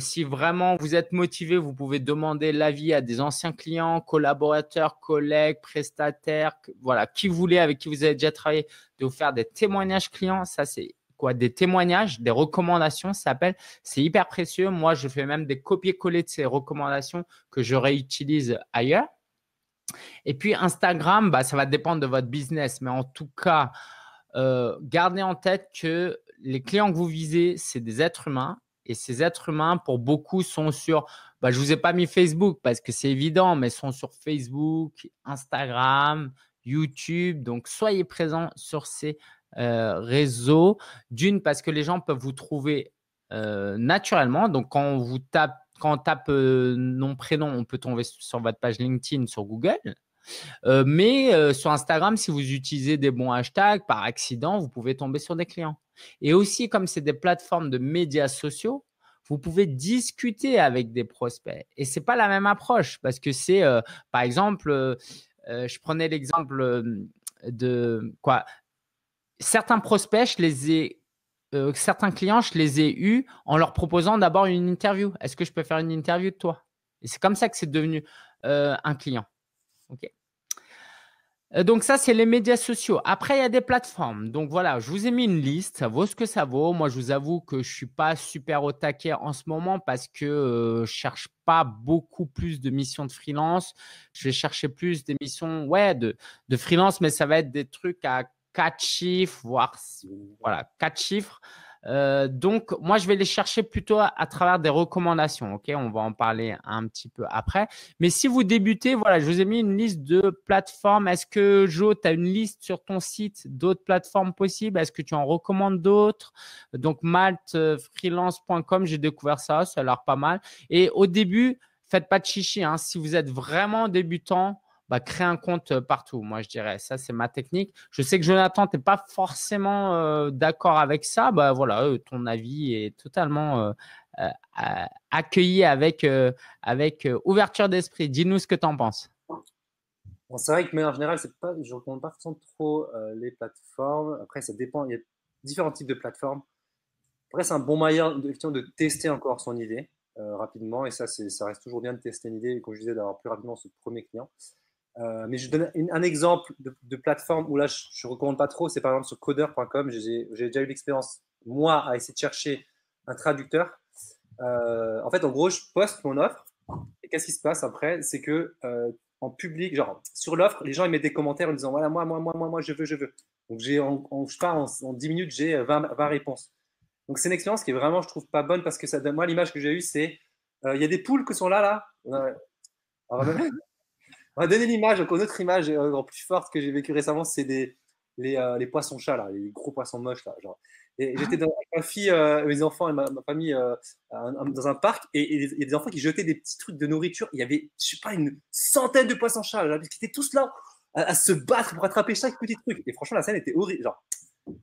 Si vraiment vous êtes motivé, vous pouvez demander l'avis à des anciens clients, collaborateurs, collègues, prestataires, voilà, qui vous voulez, avec qui vous avez déjà travaillé, de vous faire des témoignages clients. Ça, c'est quoi? Des témoignages, des recommandations, ça s'appelle. C'est hyper précieux. Moi, je fais même des copier-coller de ces recommandations que je réutilise ailleurs. Et puis Instagram, ça va dépendre de votre business. Mais en tout cas, gardez en tête que les clients que vous visez, c'est des êtres humains. Et ces êtres humains, pour beaucoup, sont sur… je ne vous ai pas mis Facebook parce que c'est évident, mais sont sur Facebook, Instagram, YouTube. Donc, soyez présents sur ces réseaux. D'une, parce que les gens peuvent vous trouver naturellement. Donc, quand on tape nom, prénom, on peut tomber sur votre page LinkedIn, sur Google. Mais sur Instagram, si vous utilisez des bons hashtags, par accident, vous pouvez tomber sur des clients. Et aussi, comme c'est des plateformes de médias sociaux, vous pouvez discuter avec des prospects. Et ce n'est pas la même approche parce que c'est, par exemple, je prenais l'exemple de quoi ? Certains prospects, je les ai… certains clients, je les ai eus en leur proposant d'abord une interview. Est-ce que je peux faire une interview de toi ? Et c'est comme ça que c'est devenu un client. OK. Donc, ça, c'est les médias sociaux. Après, il y a des plateformes. Donc, voilà, je vous ai mis une liste. Ça vaut ce que ça vaut. Moi, je vous avoue que je ne suis pas super au taquet en ce moment parce que je ne cherche pas beaucoup plus de missions de freelance. Je vais chercher plus des missions de freelance, mais ça va être des trucs à 4 chiffres, voire voilà, 4 chiffres. Donc, moi, je vais les chercher plutôt à travers des recommandations. OK, on va en parler un petit peu après. Mais si vous débutez, voilà, je vous ai mis une liste de plateformes. Est-ce que, Jo, tu as une liste sur ton site d'autres plateformes possibles? Est-ce que tu en recommandes d'autres? Donc, maltefreelance.com, j'ai découvert ça. Ça a l'air pas mal. Et au début, faites pas de chichi, hein. Si vous êtes vraiment débutant, créer un compte partout, moi je dirais. Ça, c'est ma technique. Je sais que Jonathan, tu n'es pas forcément d'accord avec ça. Voilà, ton avis est totalement accueilli avec ouverture d'esprit. Dis-nous ce que tu en penses. Bon, c'est vrai que, mais en général, c'est pas, je ne recommande pas forcément trop les plateformes. Après, ça dépend. Il y a différents types de plateformes. Après, c'est un bon moyen de tester encore son idée rapidement. Et ça, ça reste toujours bien de tester une idée et, comme je disais, d'avoir plus rapidement ce premier client. Mais je donne un exemple de plateforme où là je ne recommande pas trop, c'est par exemple sur coder.com. J'ai déjà eu l'expérience, moi, à essayer de chercher un traducteur. En fait, en gros, je poste mon offre et qu'est-ce qui se passe après? C'est que en public, genre sur l'offre, les gens ils mettent des commentaires en disant voilà, moi, je veux. Donc, je pars en 10 minutes, j'ai 20 réponses. Donc, c'est une expérience qui est vraiment, je trouve, pas bonne parce que ça donne, moi, l'image que j'ai eue, c'est il y a des poules qui sont là. Alors, on va donner l'image, donc une autre image encore plus forte que j'ai vécue récemment, c'est les poissons-chats, là, les gros poissons moches. Là, genre. Et j'étais dans ma fille, mes enfants et ma famille dans un parc, et il y a des enfants qui jetaient des petits trucs de nourriture. Il y avait, je ne sais pas, une centaine de poissons-chats, qui étaient tous là à se battre pour attraper chaque petit truc. Et franchement, la scène était horrible. Genre,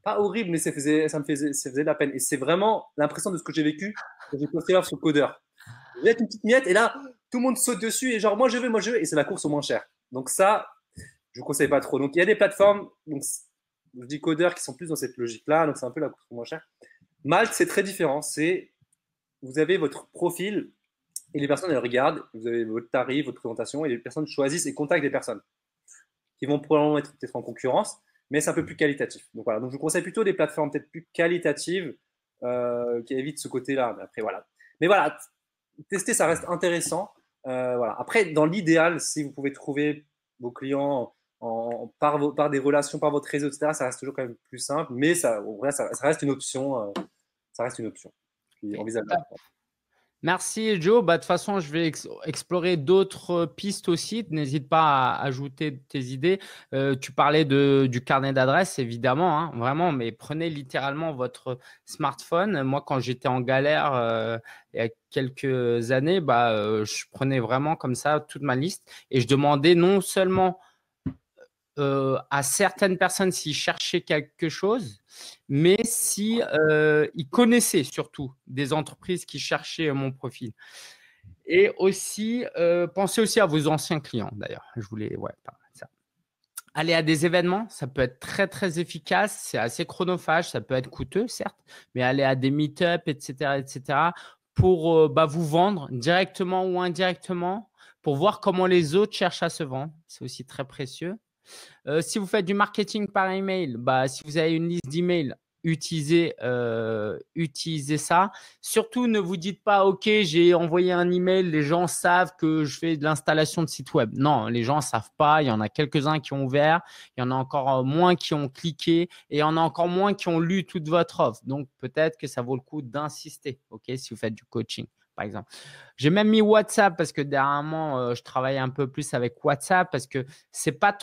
pas horrible, mais ça faisait de la peine. Et c'est vraiment l'impression de ce que j'ai vécu quand j'ai posté l'offre sur le codeur. J'ai une petite miette, et là… tout le monde saute dessus et genre moi je veux et c'est la course au moins cher. Donc ça, je vous conseille pas trop. Donc il y a des plateformes, donc je dis codeurs qui sont plus dans cette logique-là, donc c'est un peu la course au moins cher. Malte, c'est très différent, c'est vous avez votre profil et les personnes elles regardent, vous avez votre tarif, votre présentation et les personnes choisissent et contactent des personnes qui vont probablement être peut-être en concurrence, mais c'est un peu plus qualitatif. Donc voilà, donc je vous conseille plutôt des plateformes peut-être plus qualitatives qui évitent ce côté-là. Mais après voilà, tester ça reste intéressant. Voilà. Après, dans l'idéal, si vous pouvez trouver vos clients par des relations, par votre réseau, etc., ça reste toujours quand même plus simple. Mais ça, en vrai, ça reste une option. Ça reste une option. Puis, envisageable. Merci, Joe. De toute façon, je vais explorer d'autres pistes aussi. N'hésite pas à ajouter tes idées. Tu parlais du carnet d'adresses, évidemment, hein, vraiment, mais prenez littéralement votre smartphone. Moi, quand j'étais en galère il y a quelques années, je prenais vraiment comme ça toute ma liste et je demandais non seulement… à certaines personnes s'ils cherchaient quelque chose, mais s'ils connaissaient surtout des entreprises qui cherchaient mon profil. Et aussi, pensez aussi à vos anciens clients d'ailleurs. Je voulais parler de ça. Aller à des événements, ça peut être très, très efficace. C'est assez chronophage, ça peut être coûteux, certes, mais aller à des meet-up, etc., pour vous vendre directement ou indirectement, pour voir comment les autres cherchent à se vendre. C'est aussi très précieux. Si vous faites du marketing par email, si vous avez une liste d'emails, utilisez ça. Surtout, ne vous dites pas « Ok, j'ai envoyé un email, les gens savent que je fais de l'installation de site web. » Non, les gens ne savent pas. Il y en a quelques-uns qui ont ouvert, il y en a encore moins qui ont cliqué et il y en a encore moins qui ont lu toute votre offre. Donc, peut-être que ça vaut le coup d'insister, okay, si vous faites du coaching. Par exemple, j'ai même mis WhatsApp parce que dernièrement, je travaille un peu plus avec WhatsApp parce que c'est pas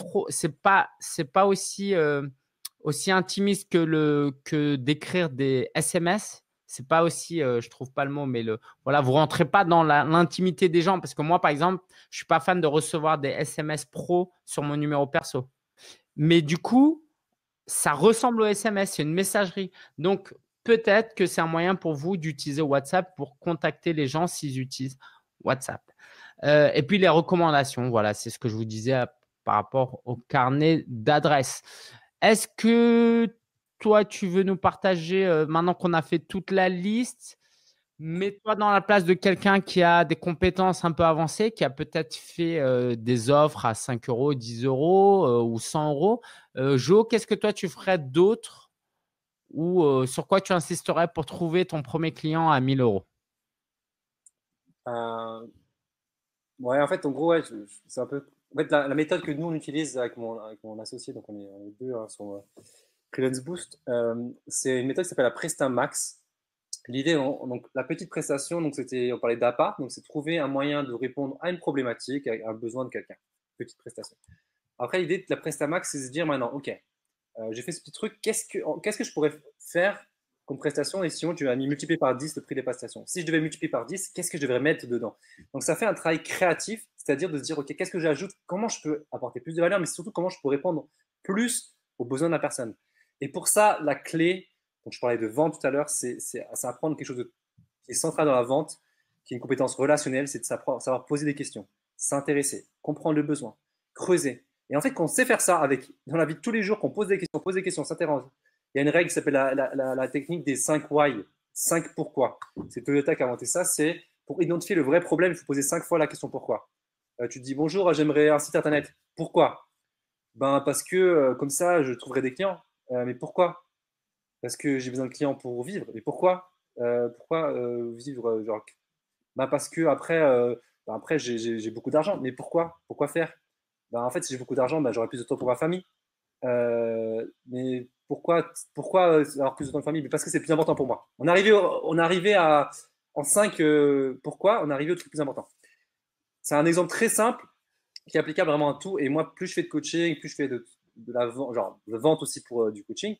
aussi intimiste que d'écrire des SMS. c'est pas aussi, je trouve pas le mot, mais le voilà, vous rentrez pas dans l'intimité des gens, parce que moi, par exemple, je suis pas fan de recevoir des SMS pro sur mon numéro perso. Mais du coup, ça ressemble au SMS, c'est une messagerie. Donc, peut-être que c'est un moyen pour vous d'utiliser WhatsApp pour contacter les gens s'ils utilisent WhatsApp. Et puis, les recommandations, voilà, c'est ce que je vous disais par rapport au carnet d'adresses. Est-ce que toi, tu veux nous partager, maintenant qu'on a fait toute la liste, mets-toi dans la place de quelqu'un qui a des compétences un peu avancées, qui a peut-être fait des offres à 5 €, 10 € ou 100 €. Jo, qu'est-ce que toi, tu ferais d'autre ou sur quoi tu insisterais pour trouver ton premier client à 1000 €? Ouais, en fait, en gros, ouais, c'est un peu… En fait, la méthode que nous, on utilise avec mon associé, donc on est deux hein, sur Freelance Boost, c'est une méthode qui s'appelle la Presta Max. L'idée, donc la petite prestation, donc c'était, on parlait d'APA, donc c'est trouver un moyen de répondre à une problématique, à un besoin de quelqu'un. Petite prestation. Après, l'idée de la Prestamax, c'est de se dire maintenant, ok, j'ai fait ce petit truc, qu'est-ce que je pourrais faire comme prestation? Et sinon, tu as mis multiplié par 10 le prix des prestations. Si je devais multiplier par 10, qu'est-ce que je devrais mettre dedans? Donc ça fait un travail créatif, c'est-à-dire de se dire, ok, qu'est-ce que j'ajoute? Comment je peux apporter plus de valeur? Mais surtout, comment je peux répondre plus aux besoins de la personne? Et pour ça, la clé… Donc, je parlais de vente tout à l'heure, c'est apprendre quelque chose qui est central dans la vente, qui est une compétence relationnelle, c'est de savoir poser des questions, s'intéresser, comprendre le besoin, creuser. Et en fait, quand on sait faire ça dans la vie de tous les jours, qu'on pose des questions, s'interroge. Il y a une règle qui s'appelle la technique des 5 why, 5 pourquoi. C'est Toyota qui a inventé ça, c'est pour identifier le vrai problème, il faut poser 5 fois la question pourquoi. Tu te dis bonjour, j'aimerais un site internet. Pourquoi? Ben, parce que comme ça, je trouverai des clients. Mais pourquoi? Parce que j'ai besoin de clients pour vivre. Mais pourquoi? Vivre genre, ben parce que après j'ai beaucoup d'argent. Mais pourquoi? Pourquoi faire? Ben en fait, si j'ai beaucoup d'argent, ben j'aurai plus de temps pour ma famille. Mais pourquoi avoir plus de temps de famille? Mais parce que c'est plus important pour moi. Pourquoi on est arrivé au truc plus important. C'est un exemple très simple qui est applicable vraiment à tout. Et moi, plus je fais de coaching, plus je fais de la vente, genre je vente aussi pour du coaching.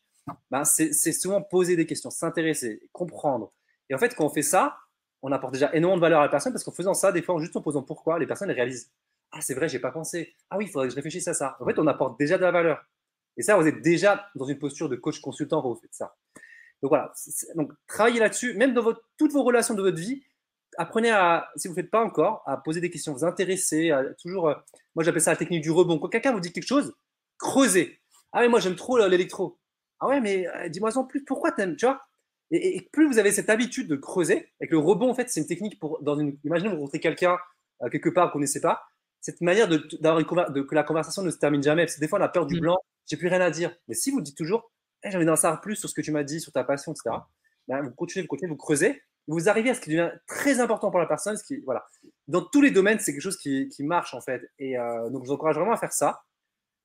Ben, c'est souvent poser des questions, s'intéresser, comprendre. Et en fait, quand on fait ça, on apporte déjà énormément de valeur à la personne parce qu'en faisant ça, des fois, juste en posant pourquoi, les personnes réalisent « Ah, c'est vrai, j'ai pas pensé. Ah oui, il faudrait que je réfléchisse à ça. » En fait, on apporte déjà de la valeur. Et ça, vous êtes déjà dans une posture de coach consultant quand vous faites ça. Donc voilà, donc, travaillez là-dessus, même dans toutes vos relations de votre vie, apprenez à, si vous ne faites pas encore, à poser des questions, vous intéresser, toujours… moi, j'appelle ça la technique du rebond. Quand quelqu'un vous dit quelque chose, creusez. « Ah mais moi, j'aime trop l'électro. » Ah ouais, mais dis-moi en plus, pourquoi t'aimes, tu vois? Et plus vous avez cette habitude de creuser, avec le rebond, en fait, c'est une technique pour… Imaginez, vous rencontrez quelqu'un quelque part que vous ne connaissez pas, cette manière que la conversation ne se termine jamais, parce que des fois, on a peur du blanc, j'ai plus rien à dire. Mais si vous dites toujours, hey, j'ai envie d'en savoir plus sur ce que tu m'as dit, sur ta passion, etc., ben, vous continuez, vous creusez, vous arrivez à ce qui devient très important pour la personne. Ce qui, voilà. Dans tous les domaines, c'est quelque chose qui marche, en fait. Et donc, je vous encourage vraiment à faire ça.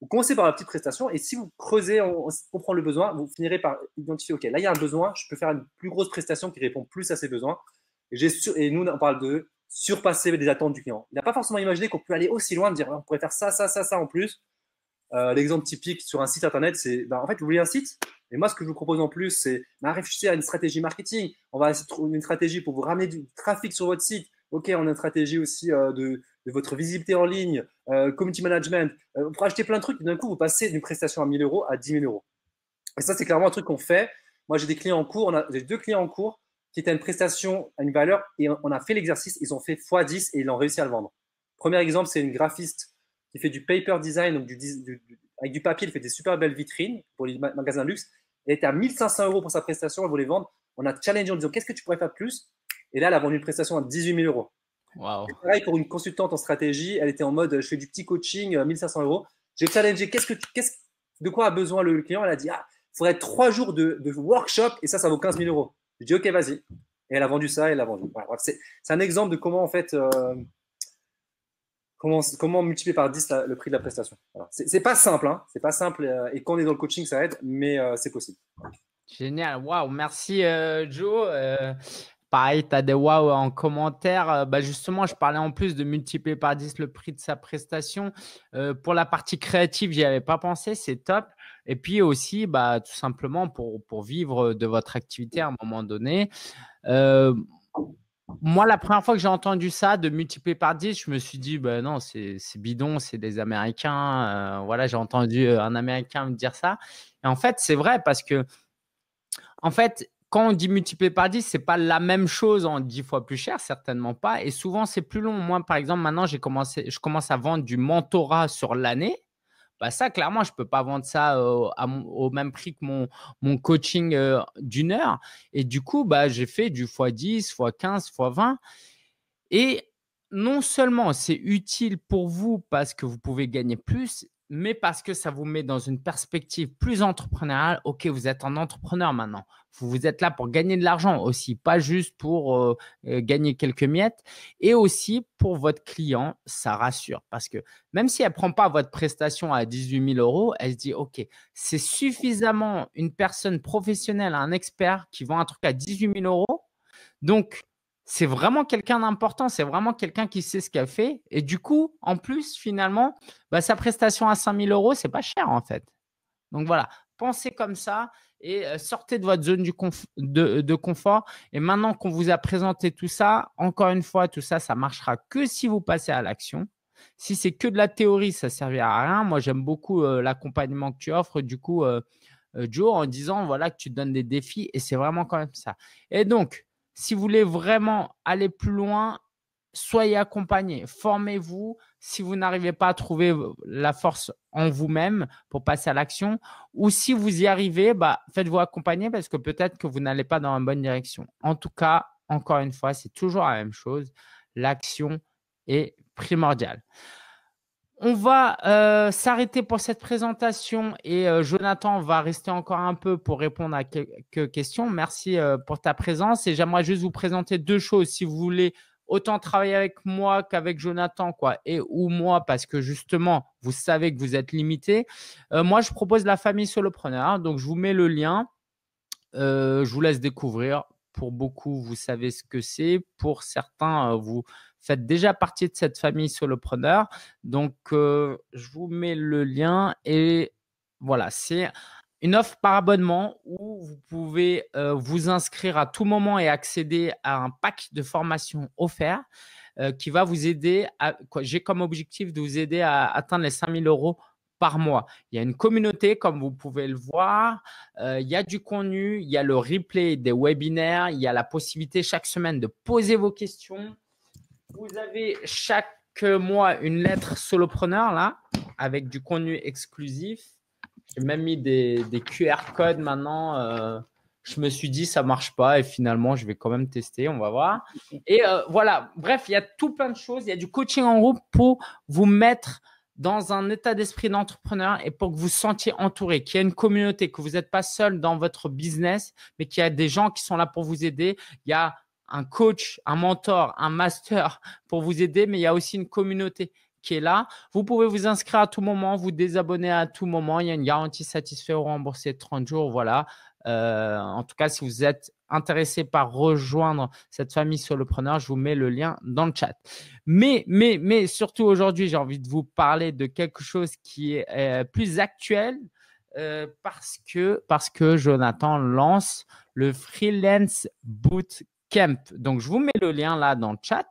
Vous commencez par la petite prestation et si vous creusez, on comprend le besoin, vous finirez par identifier, ok, là il y a un besoin, je peux faire une plus grosse prestation qui répond plus à ses besoins. Et nous, on parle de surpasser les attentes du client. Il n'a pas forcément imaginé qu'on peut aller aussi loin, de dire, on pourrait faire ça, ça, ça, ça en plus. L'exemple typique sur un site internet, c'est, en fait, vous voulez un site. Et moi, ce que je vous propose en plus, c'est, réfléchissez à une stratégie marketing. On va essayer de trouver une stratégie pour vous ramener du trafic sur votre site. Ok, on a une stratégie aussi de votre visibilité en ligne, community management. Vous pourrez acheter plein de trucs et d'un coup, vous passez d'une prestation à 1 000 € à 10 000 €. Et ça, c'est clairement un truc qu'on fait. Moi, j'ai des clients en cours. J'ai 2 clients en cours qui étaient à une prestation, à une valeur et on a fait l'exercice. Ils ont fait x10 et ils ont réussi à le vendre. Premier exemple, c'est une graphiste qui fait du paper design, donc avec du papier. Elle fait des super belles vitrines pour les magasins luxe. Elle était à 1 500 € pour sa prestation. Elle voulait vendre. On a challengé en disant, qu'est-ce que tu pourrais faire plus? Et là, elle a vendu une prestation à 18 000 €. Wow. Et pareil pour une consultante en stratégie, elle était en mode, je fais du petit coaching, 1 500 €. J'ai challengé, de quoi a besoin le client? Elle a dit, il faudrait 3 jours de workshop et ça vaut 15 000 €. J'ai dit, ok, vas-y. Et elle a vendu ça, Voilà, c'est un exemple de comment, en fait, comment multiplier par 10 le prix de la prestation. Voilà. C'est pas simple, hein. C'est pas simple. Et quand on est dans le coaching, ça aide, mais c'est possible. Génial. Waouh, merci Joe. Pareil, tu as des waouh en commentaire. Bah justement, je parlais en plus de multiplier par 10 le prix de sa prestation. Pour la partie créative, j'y avais pas pensé. C'est top. Et puis aussi, bah, tout simplement pour vivre de votre activité à un moment donné. Moi, la première fois que j'ai entendu ça, de multiplier par 10, je me suis dit, ben non, c'est bidon, c'est des Américains. Voilà, j'ai entendu un Américain me dire ça. Et en fait, c'est vrai parce que, en fait, quand on dit multiplier par 10, ce n'est pas la même chose en 10 fois plus cher, certainement pas. Et souvent, c'est plus long. Moi, par exemple, maintenant, je commence à vendre du mentorat sur l'année. Bah ça, clairement, je ne peux pas vendre ça au même prix que mon coaching d'une heure. Et du coup, bah, j'ai fait du x10, x15, x20. Et non seulement c'est utile pour vous parce que vous pouvez gagner plus, mais parce que ça vous met dans une perspective plus entrepreneuriale. OK, vous êtes un entrepreneur maintenant. Vous êtes là pour gagner de l'argent aussi, pas juste pour gagner quelques miettes. Et aussi, pour votre client, ça rassure. Parce que même si elle ne prend pas votre prestation à 18 000 €, elle se dit « OK, c'est suffisamment une personne professionnelle, un expert qui vend un truc à 18 000 €. Donc, c'est vraiment quelqu'un d'important. C'est vraiment quelqu'un qui sait ce qu'elle fait. Et du coup, en plus, finalement, bah, sa prestation à 5 000 €, ce n'est pas cher en fait. Donc, voilà. Pensez comme ça et sortez de votre zone de confort. Et maintenant qu'on vous a présenté tout ça, encore une fois, tout ça, ça ne marchera que si vous passez à l'action. Si c'est que de la théorie, ça ne servira à rien. Moi, j'aime beaucoup l'accompagnement que tu offres, du coup, Joe, en disant voilà, que tu te donnes des défis et c'est vraiment quand même ça. Et donc, si vous voulez vraiment aller plus loin, soyez accompagnés, formez-vous. Si vous n'arrivez pas à trouver la force en vous-même pour passer à l'action, ou si vous y arrivez, bah, faites-vous accompagner parce que peut-être que vous n'allez pas dans la bonne direction. En tout cas, encore une fois, c'est toujours la même chose. L'action est primordiale. On va s'arrêter pour cette présentation et Jonathan va rester encore un peu pour répondre à quelques questions. Merci pour ta présence et j'aimerais juste vous présenter deux choses si vous voulez. Autant travailler avec moi qu'avec Jonathan, quoi, et ou moi, parce que justement, vous savez que vous êtes limité. Moi, je propose la famille Solopreneur. Donc, je vous mets le lien. Je vous laisse découvrir. Pour beaucoup, vous savez ce que c'est. Pour certains, vous faites déjà partie de cette famille Solopreneur. Donc, je vous mets le lien. Et voilà, c'est une offre par abonnement où vous pouvez vous inscrire à tout moment et accéder à un pack de formation offert qui va vous aider. J'ai comme objectif de vous aider à atteindre les 5 000 € par mois. Il y a une communauté, comme vous pouvez le voir. Il y a du contenu, il y a le replay des webinaires, il y a la possibilité chaque semaine de poser vos questions. Vous avez chaque mois une lettre solopreneur là, avec du contenu exclusif. J'ai même mis des QR codes maintenant. Je me suis dit, ça ne marche pas. Et finalement, je vais quand même tester. On va voir. Et voilà. Bref, il y a tout plein de choses. Il y a du coaching en groupe pour vous mettre dans un état d'esprit d'entrepreneur et pour que vous vous sentiez entouré, qu'il y ait une communauté, que vous n'êtes pas seul dans votre business, mais qu'il y a des gens qui sont là pour vous aider. Il y a un coach, un mentor, un master pour vous aider, mais il y a aussi une communauté qui est là. Vous pouvez vous inscrire à tout moment, vous désabonner à tout moment. Il y a une garantie satisfait ou remboursée de 30 jours. Voilà. En tout cas, si vous êtes intéressé par rejoindre cette famille solopreneur, je vous mets le lien dans le chat. Mais surtout aujourd'hui, j'ai envie de vous parler de quelque chose qui est plus actuel parce que Jonathan lance le Freelance Bootcamp. Donc, je vous mets le lien là dans le chat.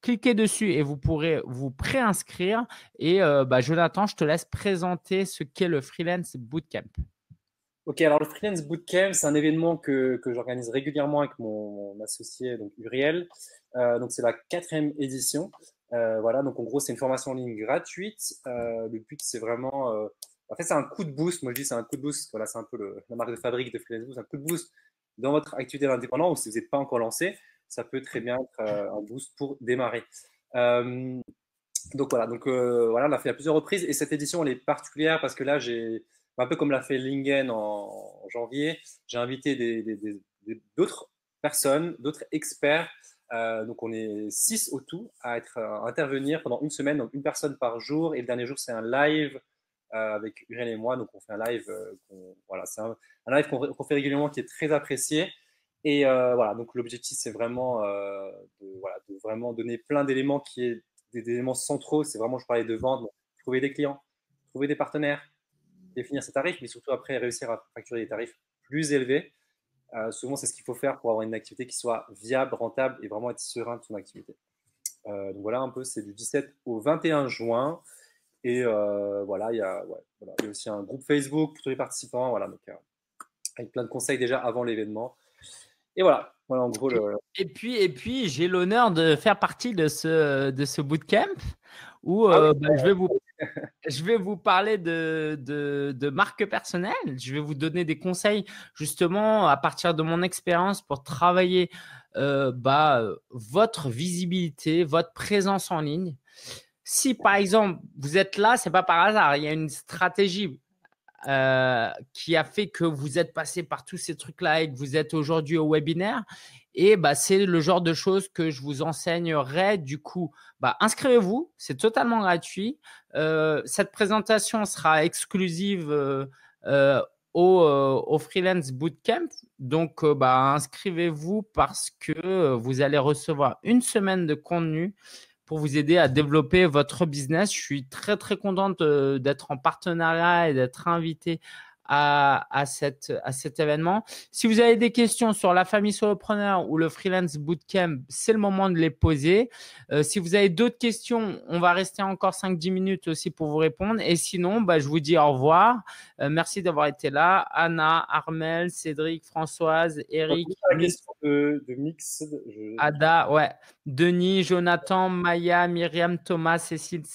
Cliquez dessus et vous pourrez vous préinscrire. Et Jonathan, je te laisse présenter ce qu'est le Freelance Bootcamp. OK, alors le Freelance Bootcamp, c'est un événement que j'organise régulièrement avec mon associé donc Uriel. Donc, c'est la 4e édition. Voilà, donc en gros, c'est une formation en ligne gratuite. Le but, c'est vraiment… en fait, c'est un coup de boost. Moi, je dis c'est un coup de boost. Voilà, c'est un peu la marque de fabrique de Freelance Boost. Un coup de boost dans votre activité d'indépendant ou si vous n'êtes pas encore lancé. Ça peut très bien être un boost pour démarrer. Donc, voilà. On a fait à plusieurs reprises. Et cette édition, elle est particulière parce que là, j'ai un peu comme l'a fait Ling-en en janvier, j'ai invité d'autres personnes, d'autres experts. Donc, on est 6 au tout à intervenir pendant une semaine. Donc, une personne par jour. Et le dernier jour, c'est un live avec Uriel et moi. Donc, on fait un live. C'est un live qu'on fait régulièrement qui est très apprécié. Et donc l'objectif, c'est vraiment, de vraiment donner plein d'éléments qui est des éléments centraux. C'est vraiment, je parlais de vente, trouver des clients, trouver des partenaires, définir ses tarifs, mais surtout après réussir à facturer des tarifs plus élevés. Souvent, c'est ce qu'il faut faire pour avoir une activité qui soit viable, rentable et vraiment être serein de son activité. Donc voilà un peu, c'est du 17 au 21 juin. Et voilà, il y a aussi un groupe Facebook pour tous les participants, voilà, donc, avec plein de conseils déjà avant l'événement. Et voilà, voilà en gros. Et puis j'ai l'honneur de faire partie de ce bootcamp où je vais vous parler de marque personnelle. Je vais vous donner des conseils justement à partir de mon expérience pour travailler votre visibilité, votre présence en ligne. Si par exemple vous êtes là, c'est pas par hasard. Il y a une stratégie qui a fait que vous êtes passé par tous ces trucs-là et que vous êtes aujourd'hui au webinaire. Et c'est le genre de choses que je vous enseignerai. Du coup, inscrivez-vous, c'est totalement gratuit. Cette présentation sera exclusive au Freelance Bootcamp. Donc, inscrivez-vous parce que vous allez recevoir une semaine de contenu pour vous aider à développer votre business. Je suis très, très contente d'être en partenariat et d'être invité à cet événement. Si vous avez des questions sur la famille solopreneur ou le Freelance Bootcamp, c'est le moment de les poser. Si vous avez d'autres questions, on va rester encore 5-10 minutes aussi pour vous répondre. Et sinon, je vous dis au revoir. Merci d'avoir été là. Anna, Armel, Cédric, Françoise, Eric. La question de Mix. Ada, ouais. Denis, Jonathan, Maya, Myriam, Thomas, Cécile,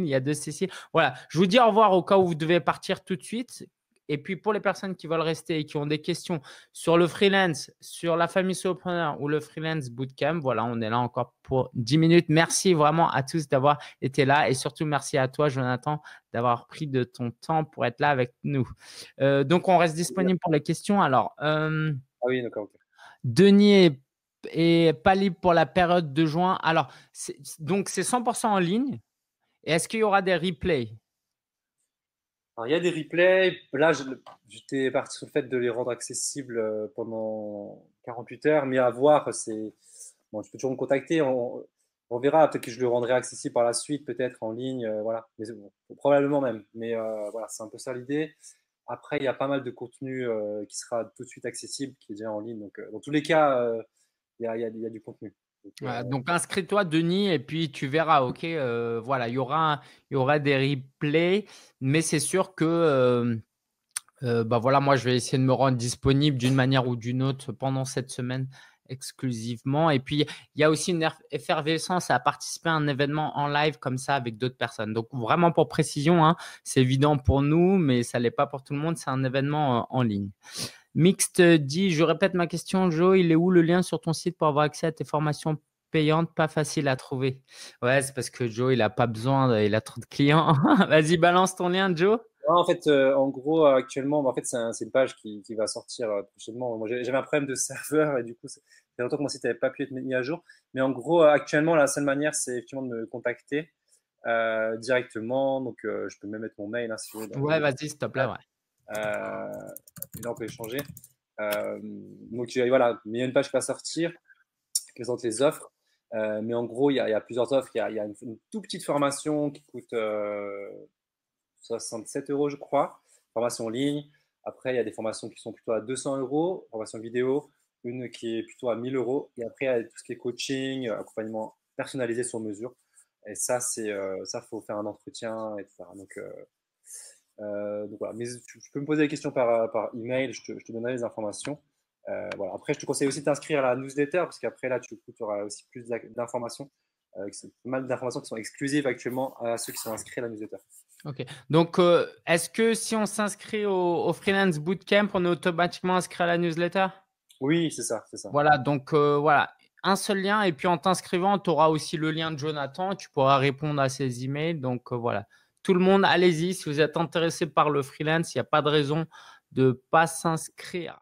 il y a 2 Cécile. Voilà, je vous dis au revoir au cas où vous devez partir tout de suite. Et puis, pour les personnes qui veulent rester et qui ont des questions sur le freelance, sur la famille solopreneur ou le Freelance Bootcamp, voilà, on est là encore pour 10 minutes. Merci vraiment à tous d'avoir été là et surtout, merci à toi, Jonathan, d'avoir pris de ton temps pour être là avec nous. Donc, on reste disponible pour les questions. Alors, d'accord. Denis est pas libre pour la période de juin. Alors, c'est 100% en ligne. Et est-ce qu'il y aura des replays ? Alors, il y a des replays. Là, j'étais parti sur le fait de les rendre accessibles pendant 48 heures, mais à voir, c'est bon, tu peux toujours me contacter. On verra, peut-être que je le rendrai accessible par la suite, peut-être en ligne, voilà, mais, probablement même. Mais voilà, c'est un peu ça l'idée. Après, il y a pas mal de contenu qui sera tout de suite accessible, qui est déjà en ligne. Donc, dans tous les cas, il y a du contenu. Donc, inscris-toi, Denis, et puis tu verras, ok, voilà, il y aura des replays, mais c'est sûr que, voilà, moi, je vais essayer de me rendre disponible d'une manière ou d'une autre pendant cette semaine exclusivement. Et puis, il y a aussi une effervescence à participer à un événement en live comme ça avec d'autres personnes. Donc, vraiment pour précision, hein, c'est évident pour nous, mais ça ne l'est pas pour tout le monde, c'est un événement en ligne. Mixte dit, je répète ma question, Joe, il est où le lien sur ton site pour avoir accès à tes formations payantes? Pas facile à trouver. Ouais, c'est parce que Joe, il n'a pas besoin, il a trop de clients. Vas-y, balance ton lien, Joe. Non, en fait, en gros, actuellement, c'est une page qui va sortir prochainement. Moi, j'avais un problème de serveur et du coup, ça fait longtemps que mon site n'avait pas pu être mis à jour. Mais en gros, actuellement, la seule manière, c'est effectivement de me contacter directement. Donc, je peux même mettre mon mail. Hein, si vous voulez. Ouais, vas-y, stop là, ouais. Et là on peut échanger donc voilà, mais il y a une page qui va sortir qui présente les offres mais en gros il y a plusieurs offres, il y a une toute petite formation qui coûte 67 € je crois, formation en ligne. Après il y a des formations qui sont plutôt à 200 €, formation vidéo, une qui est plutôt à 1000 €, et après il y a tout ce qui est coaching, accompagnement personnalisé sur mesure, et ça c'est ça faut faire un entretien, etc. Donc voilà, mais tu peux me poser des questions par email, je te donnerai les informations. Voilà. Après, je te conseille aussi de t'inscrire à la newsletter parce qu'après là, tu auras aussi plus d'informations. C'est pas mal d'informations qui sont exclusives actuellement à ceux qui sont inscrits à la newsletter. Ok. Donc, est-ce que si on s'inscrit au Freelance Bootcamp, on est automatiquement inscrit à la newsletter ? Oui, c'est ça. Voilà. Donc voilà. Un seul lien, et puis en t'inscrivant, tu auras aussi le lien de Jonathan. Tu pourras répondre à ses emails. Donc voilà. Tout le monde, allez-y. Si vous êtes intéressé par le freelance, il n'y a pas de raison de ne pas s'inscrire.